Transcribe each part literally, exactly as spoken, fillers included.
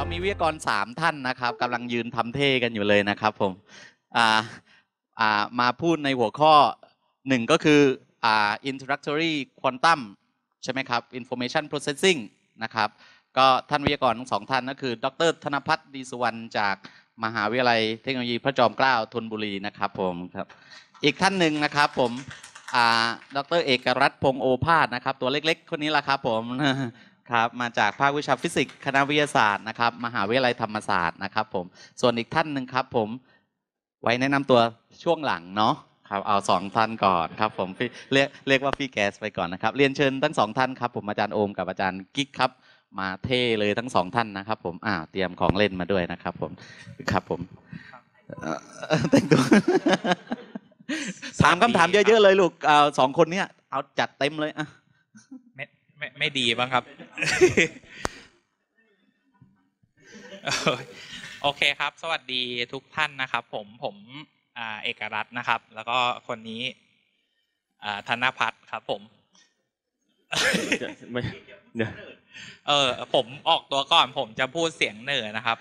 เรามีวิทยากรสามท่านนะครับกำลังยืนทำเท่กันอยู่เลยนะครับผมอ่าอ่ามาพูดในหัวข้อหนึ่งก็คืออ่า introductory quantum ใช่ไหมครับ information processing นะครับก็ท่านวิทยากรทั้งสองท่านก็คือดร.ธนภัทร ดีสุวรรณจากมหาวิทยาลัยเทคโนโลยีพระจอมเกล้าธนบุรีนะครับผมครับอีกท่านหนึ่งนะครับผมดร.เอกรัตน์พงษ์โอภาสนะครับตัวเล็กๆคนนี้ละครับผมครับมาจากภาควิชาฟิสิกส์คณะวิทยาศาสตร์นะครับมหาวิทยาลัยธรรมศาสตร์นะครับผมส่วนอีกท่านหนึ่งครับผมไว้แนะนำตัวช่วงหลังเนาะครับเอาสองท่านก่อนครับผมเรียกเรียกว่าพี่แก๊สไปก่อนนะครับเรียนเชิญทั้งสองท่านครับผมอาจารย์โอมกับอาจารย์กิ๊กครับมาเท่เลยทั้งสองท่านนะครับผมอ่าเตรียมของเล่นมาด้วยนะครับผมครับผมแต่งตัวถามคำถามเยอะๆเลยลูกเอาสองคนเนี้ยเอาจัดเต็มเลยอ่ะไม่ไม่ไม่ดีบ้างครับโอเคครับสวัสดีทุกท่านนะครับผมผมเอกรัตน์นะครับแล้วก็คนนี้ธนภัทรครับผมเออผมออกตัวก่อนผมจะพูดเสียงเหนื่อนะครับ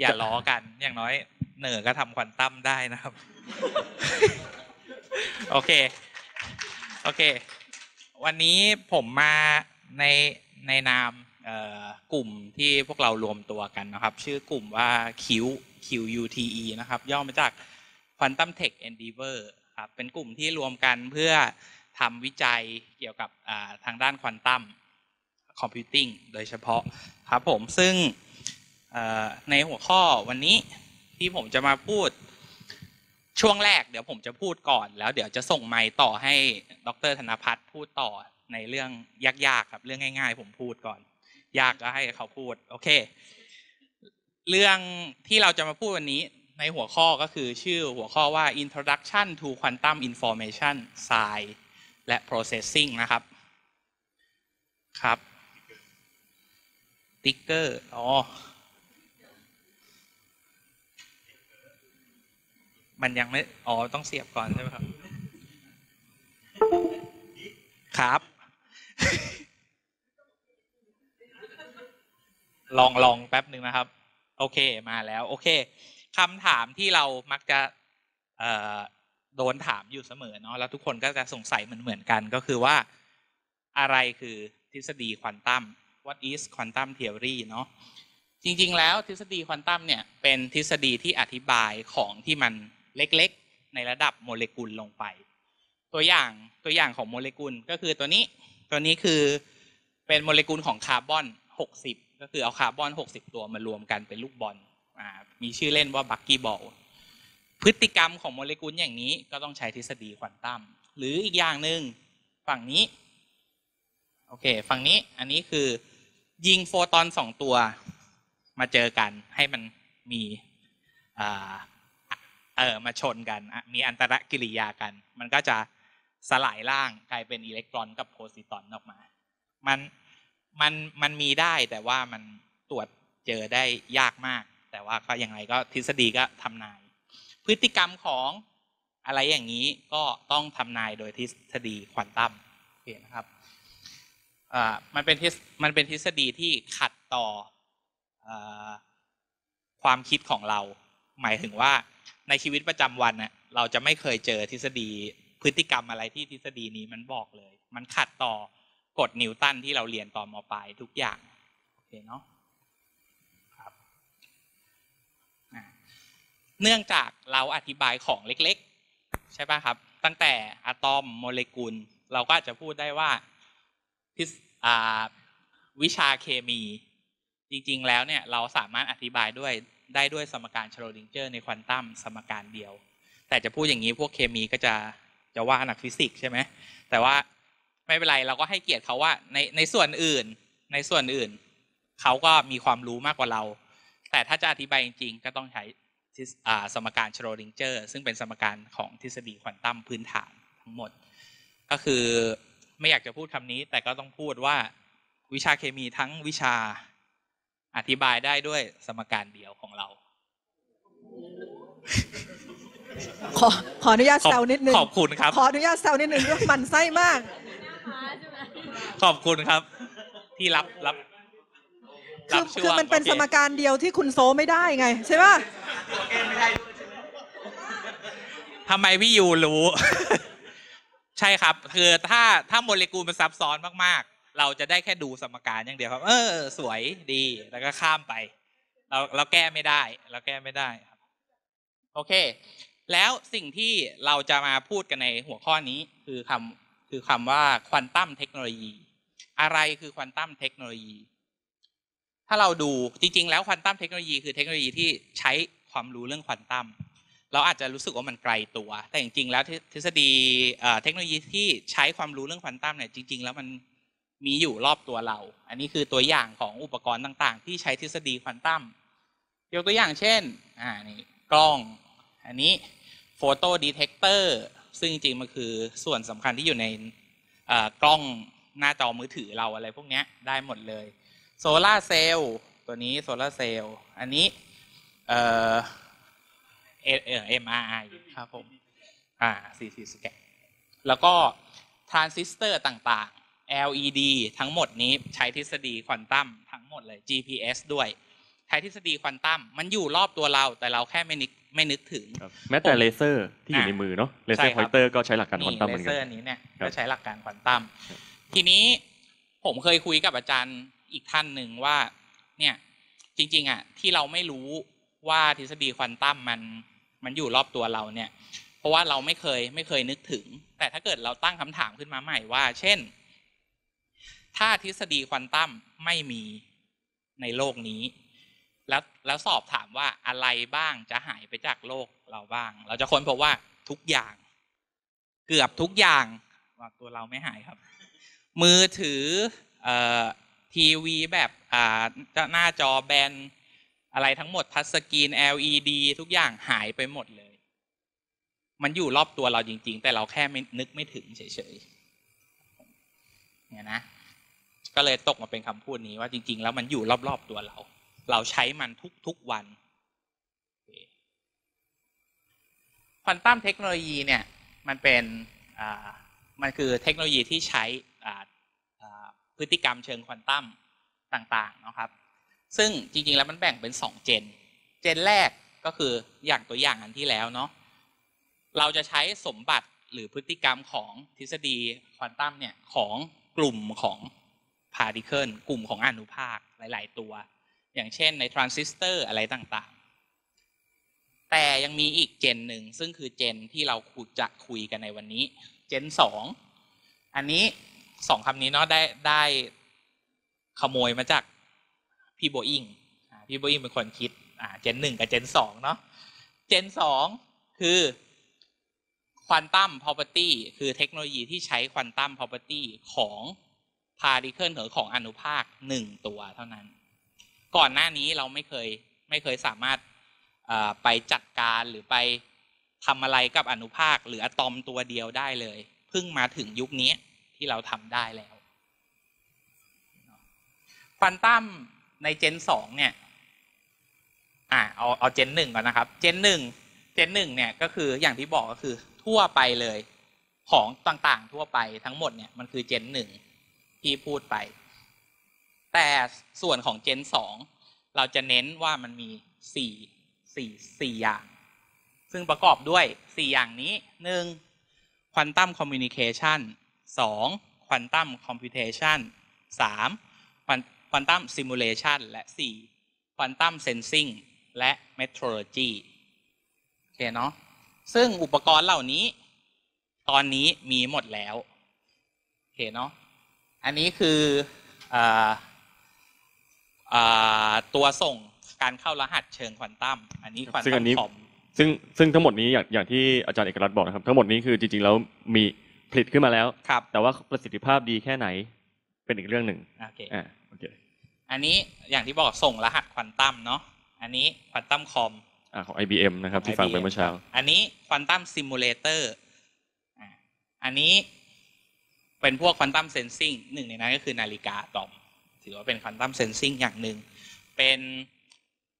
อย่าล้อกันอย่างน้อยเหนื่อก็ทำควอนตัมได้นะครับโอเคโอเควันนี้ผมมาในในนามกลุ่มที่พวกเรารวมตัวกันนะครับชื่อกลุ่มว่า คิว คิว ยู ที อี นะครับย่อมาจาก Quantum Tech Endeavor ครับเป็นกลุ่มที่รวมกันเพื่อทำวิจัยเกี่ยวกับทางด้านควอนตัมคอมพิวติ้งโดยเฉพาะครับผมซึ่งในหัวข้อวันนี้ที่ผมจะมาพูดช่วงแรกเดี๋ยวผมจะพูดก่อนแล้วเดี๋ยวจะส่งไมค์ต่อให้ดร.ธนภัทรพูดต่อในเรื่องยากๆครับเรื่องง่ายๆผมพูดก่อนยากก็ให้เขาพูดโอเคเรื่องที่เราจะมาพูดวันนี้ในหัวข้อก็คือชื่อหัวข้อว่า Introduction to Quantum Information Science และ Processing นะครับครับติ๊กเกอร์อ๋อมันยังไม่อ๋อต้องเสียบก่อนใช่ไหมครับครับลองลองแป๊บหนึ่งนะครับโอเคมาแล้วโอเคคำถามที่เรามักจะโดนถามอยู่เสมอเนาะแล้วทุกคนก็จะสงสัยเหมือนเหมือนกันก็คือว่าอะไรคือทฤษฎีควอนตัม What is quantum theory เนาะจริงๆแล้วทฤษฎีควอนตัมเนี่ยเป็นทฤษฎีที่อธิบายของที่มันเล็กๆในระดับโมเลกุลลงไปตัวอย่างตัวอย่างของโมเลกุลก็คือตัวนี้ตัวนี้คือเป็นโมเลกุลของคาร์บอนหกสิบก็คือเอาคาร์บอนหกสิบตัวมารวมกันเป็นลูกบอลมีชื่อเล่นว่าบักกี้บอลพฤติกรรมของโมเลกุลอย่างนี้ก็ต้องใช้ทฤษฎีควอนตัมหรืออีกอย่างหนึ่งฝั่งนี้โอเคฝั่งนี้อันนี้คือยิงโฟตอนสองตัวมาเจอกันให้มันมีเออมาชนกันมีอันตรกิริยากันมันก็จะสลายร่างกลายเป็นอิเล็กตรอนกับโพซิตรอนออกมามันมันมันมีได้แต่ว่ามันตรวจเจอได้ยากมากแต่ว่าก็อย่างไรก็ทฤษฎีก็ทำนายพฤติกรรมของอะไรอย่างนี้ก็ต้องทำนายโดยทฤษฎีควอนตัมเห็นนะครับมันเป็นมันเป็นทฤษฎีที่ขัดต่อความคิดของเราหมายถึงว่าในชีวิตประจำวันน่ะเราจะไม่เคยเจอทฤษฎีพฤติกรรมอะไรที่ทฤษฎีนี้มันบอกเลยมันขัดต่อกฎนิวตันที่เราเรียนตอนม.ปลายทุกอย่างโอเคเนาะครับเนื่องจากเราอธิบายของเล็กๆใช่ป่ะครับตั้งแต่อะตอมโมเลกุลเราก็อาจจะพูดได้ว่าวิชาเคมีจริงๆแล้วเนี่ยเราสามารถอธิบายด้วยได้ด้วยสมการชโรดิงเจอร์ในควอนตัมสมการเดียวแต่จะพูดอย่างนี้พวกเคมีก็จะจะว่านักฟิสิกส์ใช่ไหมแต่ว่าไม่เป็นไรเราก็ให้เกียรติเขาว่าในในส่วนอื่นในส่วนอื่นเขาก็มีความรู้มากกว่าเราแต่ถ้าจะอธิบายจริงๆก็ต้องใช้สมการชโรดิงเจอร์ซึ่งเป็นสมการของทฤษฎีควอนตัมพื้นฐานทั้งหมดก็คือไม่อยากจะพูดคำนี้แต่ก็ต้องพูดว่าวิชาเคมีทั้งวิชาอธิบายได้ด้วยสมการเดียวของเราขอขออนุญาตเซานิดนึงขอบคุณครับขออนุญาตเซานิดนึงเพราะมันไส้มากขอบคุณครับที่รับรับ คือคือมันเป็นสมการเดียวที่คุณโซไม่ได้ไงใช่ป่ะทำไมพี่ยูรู้ใช่ครับคือถ้าถ้าโมเลกุลมันซับซ้อนมากๆเราจะได้แค่ดูสมการอย่างเดียวครับเออสวยดีแล้วก็ข้ามไปเราเราแก้ไม่ได้เราแก้ไม่ได้ครับโอเคแล้วสิ่งที่เราจะมาพูดกันในหัวข้อนี้คือคำคือคำว่าควอนตัมเทคโนโลยีอะไรคือควอนตัมเทคโนโลยีถ้าเราดูจริงๆแล้วควอนตัมเทคโนโลยีคือเทคโนโลยีที่ใช้ความรู้เรื่องควอนตัมเราอาจจะรู้สึกว่ามันไกลตัวแต่จริงๆแล้วทฤษฎีเทคโนโลยีที่ใช้ความรู้เรื่องควอนตัมเนี่ยจริงๆแล้วมันมีอยู่รอบตัวเราอันนี้คือตัวอย่างของอุปกรณ์ต่างๆที่ใช้ทฤษฎีควอนตัมยกตัวอย่างเช่นอ่านี่กล้องอันนี้โฟโตดีเทคเตอร์ซึ่งจริงๆมันคือส่วนสำคัญที่อยู่ในกล้องหน้าจอมือถือเราอะไรพวกนี้ได้หมดเลยโซลาร์เซลล์ตัวนี้โซลาร์เซลล์อันนี้เอ่อเอ็มอาร์ไอครับผมอ่าซีทีสแกนแล้วก็ทรานซิสเตอร์ต่างๆ แอล อี ดี ทั้งหมดนี้ใช้ทฤษฎีควอนตัมทั้งหมดเลย จี พี เอส ด้วยใช้ทฤษฎีควอนตัมมันอยู่รอบตัวเราแต่เราแค่ไม่นึกไม่นึกถึงแม้แต่เลเซอร์ที่อยู่ในมือเนาะเลเซอร์พอยเตอร์ก็ใช้หลักการควอนตัมเหมือนกันเลเซอร์นี้เนี่ยก็ใช้หลักการควอนตัมทีนี้ผมเคยคุยกับอาจารย์อีกท่านหนึ่งว่าเนี่ยจริงๆอ่ะที่เราไม่รู้ว่าทฤษฎีควอนตัมมันมันอยู่รอบตัวเราเนี่ยเพราะว่าเราไม่เคยไม่เคยนึกถึงแต่ถ้าเกิดเราตั้งคำถามขึ้นมาใหม่ว่าเช่นถ้าทฤษฎีควอนตัมไม่มีในโลกนี้แล้วแล้วสอบถามว่าอะไรบ้างจะหายไปจากโลกเราบ้างเราจะค้นพบว่าทุกอย่างเกือบทุกอย่างตัวเราไม่หายครับมือถือทีวีแบบหน้าจอแบนอะไรทั้งหมดทัชสกรีน แอล อี ดี ทุกอย่างหายไปหมดเลยมันอยู่รอบตัวเราจริงๆแต่เราแค่ไม่นึกไม่ถึงเฉยๆเนี่ยนะก็เลยตกมาเป็นคำพูดนี้ว่าจริงๆแล้วมันอยู่รอบๆตัวเราเราใช้มันทุกๆวันควอนตัมเทคโนโลยีเนี่ยมันเป็นมันคือเทคโนโลยีที่ใช้พฤติกรรมเชิงควอนตัมต่างๆนะครับซึ่งจริงๆแล้วมันแบ่งเป็นสองเจนเจนแรกก็คืออย่างตัวอย่างอันที่แล้วเนาะเราจะใช้สมบัติหรือพฤติกรรมของทฤษฎีควอนตัมเนี่ยของกลุ่มของพาร์ติเคิลกลุ่มของอนุภาคหลายๆตัวอย่างเช่นในทรานซิสเตอร์อะไรต่างๆแต่ยังมีอีกเจนหนึ่งซึ่งคือเจนที่เราจะคุยกันในวันนี้เจนสองอันนี้สองคำนี้เนาะได้ได้ขโมยมาจากพี่โบอิงพี่โบอิงเป็นคนคิดเจนหนึ่งกับเจนสองเนาะเจนสองคือควอนตัม property คือเทคโนโลยีที่ใช้ควอนตัม property ของพาร์ติเคิลหรือของอนุภาคหนึ่งตัวเท่านั้นก่อนหน้านี้เราไม่เคยไม่เคยสามารถไปจัดการหรือไปทำอะไรกับอนุภาคหรืออะตอมตัวเดียวได้เลยเพิ่งมาถึงยุคนี้ที่เราทำได้แล้วควอนตัมในเจนสองเนี่ยอ่าเอาเอาเจนหนึ่งก่อนนะครับเจนหนึ่งเจนหนึ่งเนี่ยก็คืออย่างที่บอกก็คือทั่วไปเลยของต่างๆทั่วไปทั้งหมดเนี่ยมันคือเจนหนึ่งที่พูดไปแต่ส่วนของเจนสองเราจะเน้นว่ามันมีสี่สี่สี่อย่างซึ่งประกอบด้วยสี่อย่างนี้หนึ่งควอนตัมคอมมิวนิเคชันสองควอนตัมคอมพิวเทชันสามควอนตัมซิมูเลชันและสี่ควอนตัมเซนซิงและเมโทรโลจีโอเคเนาะซึ่งอุปกรณ์เหล่านี้ตอนนี้มีหมดแล้วโอเคเนาะอันนี้คือตัวส่งการเข้ารหัสเชิงควอนตัมอันนี้ควอนตัมคอมซึ่งซึ่งทั้งหมดนี้อย่างอย่างที่อาจารย์เอกรัตน์บอกนะครับทั้งหมดนี้คือจริงๆแล้วมีผลิตขึ้นมาแล้วแต่ว่าประสิทธิภาพดีแค่ไหนเป็นอีกเรื่องหนึ่งโอเคอ่าโอเคอันนี้อย่างที่บอกส่งรหัสควอนตัมเนาะอันนี้ควอนตัมคอมอ่าของ ไอ บี เอ็ม นะครับที่ฟังไปเมื่อเช้าอันนี้ควอนตัมซิมูเลเตอร์อ่าอันนี้เป็นพวกควอนตัมเซนซิงหนึ่งในนั้นก็คือนาฬิกาอะตอมถือว่าเป็นควอนตัมเซนซิงอย่างหนึ่งเป็น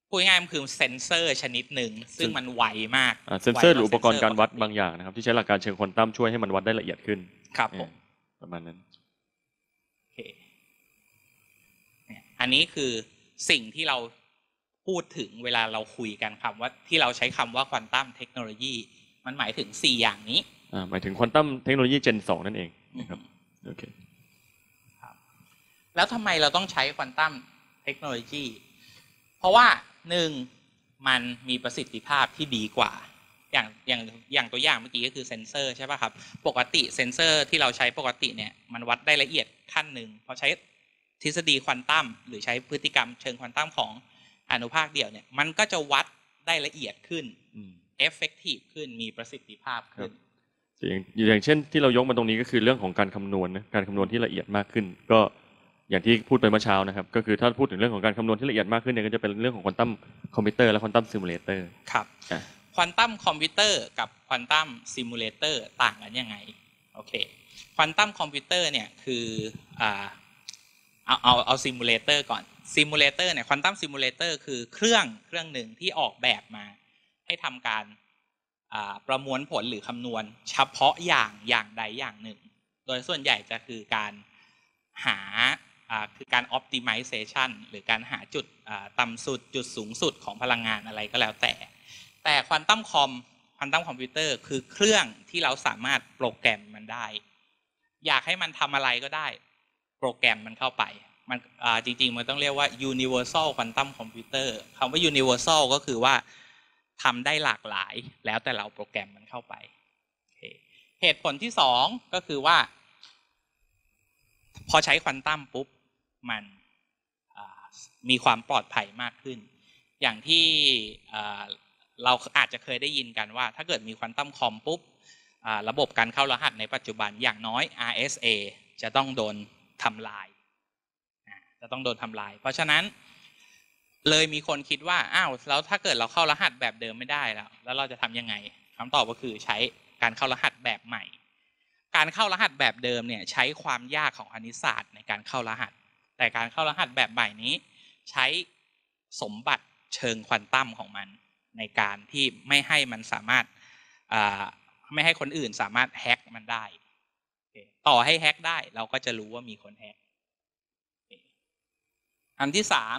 พูดง่ายมันคือเซนเซอร์ชนิดหนึ่งซึ่งมันไวมากเซนเซอร์หรืออุปกรณ์การวัดบางอย่างนะครับที่ใช้หลักการเชิงควอนตัมช่วยให้มันวัดได้ละเอียดขึ้นครับผมประมาณนั้นอันนี้คือ สิ่งที่เราพูดถึงเวลาเราคุยกันคำว่าที่เราใช้คำว่าควอนตัมเทคโนโลยีมันหมายถึงสี่อย่างนี้หมายถึงควอนตัมเทคโนโลยีเจนสองนั่นเองนะครับโอเคแล้วทำไมเราต้องใช้ควอนตัมเทคโนโลยีเพราะว่าหนึ่งมันมีประสิทธิภาพที่ดีกว่าอย่างอย่างอย่างตัวอย่างเมื่อกี้ก็คือเซนเซอร์ใช่ป่ะครับปกติเซนเซอร์ที่เราใช้ปกติเนี่ยมันวัดได้ละเอียดขั้นหนึ่งพอใช้ทฤษฎีควอนตัมหรือใช้พฤติกรรมเชิงควอนตัมของอนุภาคเดี่ยวเนี่ยมันก็จะวัดได้ละเอียดขึ้น effective ขึ้นมีประสิทธิภาพขึ้นอย่างเช่นที่เรายกมาตรงนี้ก็คือเรื่องของการคำนวณนะการคำนวณที่ละเอียดมากขึ้นก็อย่างที่พูดไปเมื่อเช้านะครับก็คือถ้าพูดถึงเรื่องของการคำนวณที่ละเอียดมากขึ้นเนี่ยก็จะเป็นเรื่องของควอนตัมคอมพิวเตอร์และควอนตัมซิมูเลเตอร์ครับควอนตัมคอมพิวเตอร์กับควอนตัมซิมูเลเตอร์ต่างกันยังไงโอเคควอนตัมคอมพิวเตอร์เนี่ยคือเอาเอาเอาซิมูเลเตอร์ก่อนซิมูเลเตอร์เนี่ยควอนตัมซิมูเลเตอร์คือเครื่องเครื่องหนึ่งที่ออกแบบมาให้ทำการประมวลผลหรือคำนวณเฉพาะอย่างอย่างใดอย่างหนึ่งโดยส่วนใหญ่จะคือการหาคือการ optimization หรือการหาจุดต่ำสุดจุดสูงสุดของพลังงานอะไรก็แล้วแต่แต่ควอนตัมคอมควอนตัมคอมพิวเตอร์คือเครื่องที่เราสามารถโปรแกรมมันได้อยากให้มันทำอะไรก็ได้โปรแกรมมันเข้าไปมันจริงๆมันต้องเรียกว่า universal quantum computer คำว่า universal ก็คือว่าทำได้หลากหลายแล้วแต่เราโปรแกรมมันเข้าไป okay. เหตุผลที่สองก็คือว่าพอใช้ควอนตัมปุ๊บมันมีความปลอดภัยมากขึ้นอย่างที่เราอาจจะเคยได้ยินกันว่าถ้าเกิดมีควอนตัมคอมปุ๊บระบบการเข้ารหัสในปัจจุบันอย่างน้อย อาร์ เอส เอ จะต้องโดนทำลายจะต้องโดนทำลายเพราะฉะนั้นเลยมีคนคิดว่าอ้าวแล้วถ้าเกิดเราเข้ารหัสแบบเดิมไม่ได้แล้วแล้วเราจะทำยังไงคำตอบก็คือใช้การเข้ารหัสแบบใหม่การเข้ารหัสแบบเดิมเนี่ยใช้ความยากของคณิตศาสตร์ในการเข้ารหัสแต่การเข้ารหัสแบบใหม่นี้ใช้สมบัติเชิงควอนตัมของมันในการที่ไม่ให้มันสามารถไม่ให้คนอื่นสามารถแฮ็กมันได้ต่อให้แฮ็กได้เราก็จะรู้ว่ามีคนแฮ็กอันที่สาม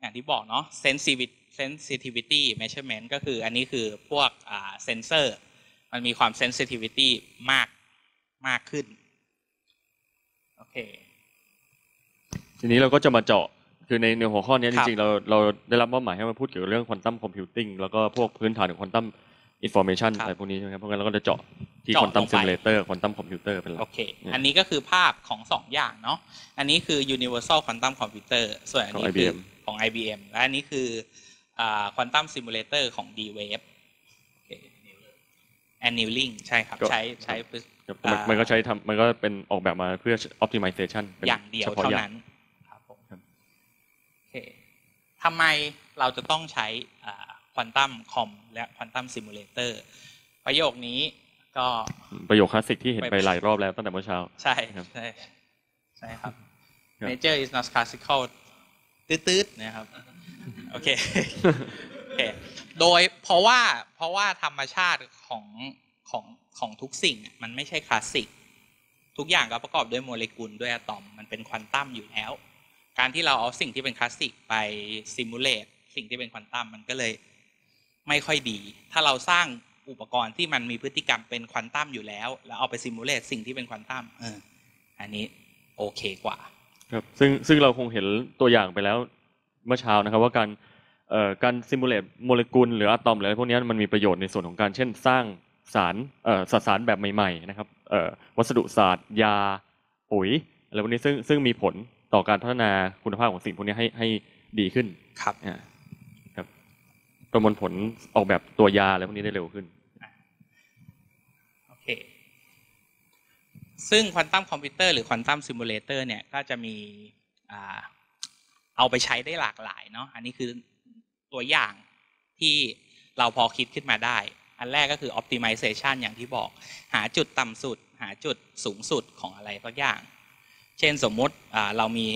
อย่างที่บอกเนาะ sensitivity measurement ก็คืออันนี้คือพวกเซนเซอร์มันมีความ sensitivity มากมากขึ้นโอเคทีนี้เราก็จะมาเจาะคือในในหัวข้อนี้จริงๆเราเราได้รับมอบหมายให้มาพูดเกี่ยวกับเรื่องควอนตัมคอมพิวติ้งแล้วก็พวกพื้นฐานของควอนตัมอินฟอร์เมชันอะไรพวกนี้ใช่ไหมครับเพราะงั้นเราก็จะเจาะที่ควอนตัมซิมูเลเตอร์ควอนตัมคอมพิวเตอร์เป็นหลักโอเคอันนี้ก็คือภาพของสองอย่างเนาะอันนี้คือ universal quantum computer ส่วนอันนี้คือของ ไอ บี เอ็ม และอันนี้คือควอนตัมซิมูเลเตอร์ของ D-Wave โอเค annealing ใช่ครับใช้ใช้มันก็ใช้ทำมันก็เป็นออกแบบมาเพื่อ optimization อย่างเดียวเท่านั้นครับผมโอเคทำไมเราจะต้องใช้ควอนตัมคอมและควอนตัมซิมูเลเตอร์ประโยคนี้ก็ประโยคคลาสสิกที่เห็นไปหลายรอบแล้วตั้งแต่เมื่อเช้าใช่ครับใช่ใช่ครับ nature is not classical ตืดๆนะครับโอเคโอเคโดยเพราะว่าเพราะว่าธรรมชาติของของของทุกสิ่งมันไม่ใช่คลาสสิกทุกอย่างก็ประกอบด้วยโมเลกุลด้วยอะตอมมันเป็นควอนตัมอยู่แล้วการที่เราเอาสิ่งที่เป็นคลาสสิกไปซิมูเลตสิ่งที่เป็นควอนตัมมันก็เลยไม่ค่อยดีถ้าเราสร้างอุปกรณ์ที่มันมีพฤติกรรมเป็นควอนตัมอยู่แล้วแล้วเอาไปซิมูเลตสิ่งที่เป็นควอนตัมเอออันนี้โอเคกว่าครับซึ่งซึ่งเราคงเห็นตัวอย่างไปแล้วเมื่อเช้านะครับว่าการเอ่อการซิมูเลตโมเลกุลหรืออะตอมหรืออะไรพวกนี้มันมีประโยชน์ในส่วนของการเช่นสร้างสารเอ่อสารแบบใหม่ๆนะครับเอ่อวัสดุศาสตร์ยาปุ๋ยอะไรพวกนี้ซึ่งซึ่งมีผลต่อการพัฒนาคุณภาพของสิ่งพวกนี้ให้ให้ดีขึ้นครับประมวลผลออกแบบตัวยาอะไรพวกนี้ได้เร็วขึ้นโอเคซึ่งควอนตัมคอมพิวเตอร์หรือควอนตัมซิมูเลเตอร์เนี่ยก็จะมีเอาไปใช้ได้หลากหลายเนาะอันนี้คือตัวอย่างที่เราพอคิดขึ้นมาได้อันแรกก็คือ optimization อย่างที่บอกหาจุดต่ำสุดหาจุดสูงสุดของอะไรสักอย่างเช่นสมมุติเรามี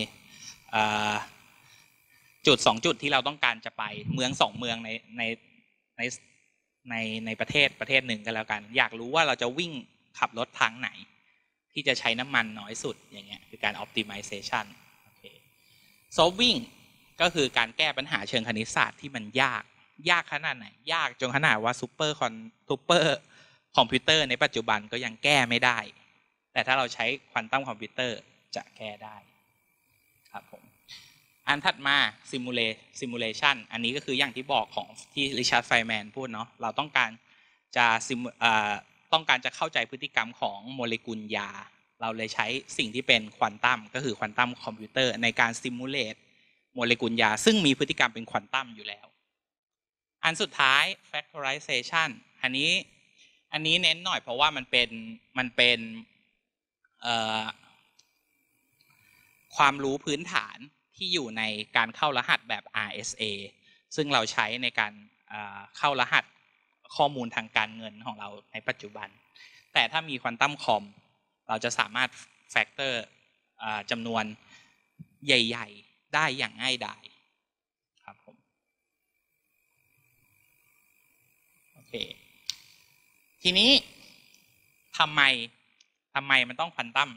จุดสองจุดที่เราต้องการจะไปเมืองสองเมืองในในในในในประเทศประเทศหนึ่งก็แล้วกันอยากรู้ว่าเราจะวิ่งขับรถทางไหนที่จะใช้น้ำมันน้อยสุดอย่างเงี้ยคือการ optimization โอเค solving ก็คือการแก้ปัญหาเชิงคณิตศาสตร์ที่มันยากยากขนาดไหนยากจนขนาดว่าซูเปอร์คอนซูเปอร์คอมพิวเตอร์ในปัจจุบันก็ยังแก้ไม่ได้แต่ถ้าเราใช้ควอนตัมคอมพิวเตอร์จะแก้ได้ครับผมอันถัดมาซิมูเลซิมูเลชันอันนี้ก็คืออย่างที่บอกของที่ริชาร์ดไฟแมนพูดเนาะเราต้องการจะซิมต้องการจะเข้าใจพฤติกรรมของโมเลกุลยาเราเลยใช้สิ่งที่เป็นควอนตัมก็คือควอนตัมคอมพิวเตอร์ในการซิมูเลตโมเลกุลยาซึ่งมีพฤติกรรมเป็นควอนตัมอยู่แล้วอันสุดท้าย factorization อันนี้อันนี้เน้นหน่อยเพราะว่ามันเป็นมันเป็นความรู้พื้นฐานที่อยู่ในการเข้ารหัสแบบ อาร์ เอส เอ ซึ่งเราใช้ในการเข้ารหัสข้อมูลทางการเงินของเราในปัจจุบันแต่ถ้ามีควอนตัมคอมเราจะสามารถแฟกเตอร์จำนวนใหญ่ๆได้อย่างง่ายดายครับผมโอเคทีนี้ทำไมทำไมมันต้องควอนตัม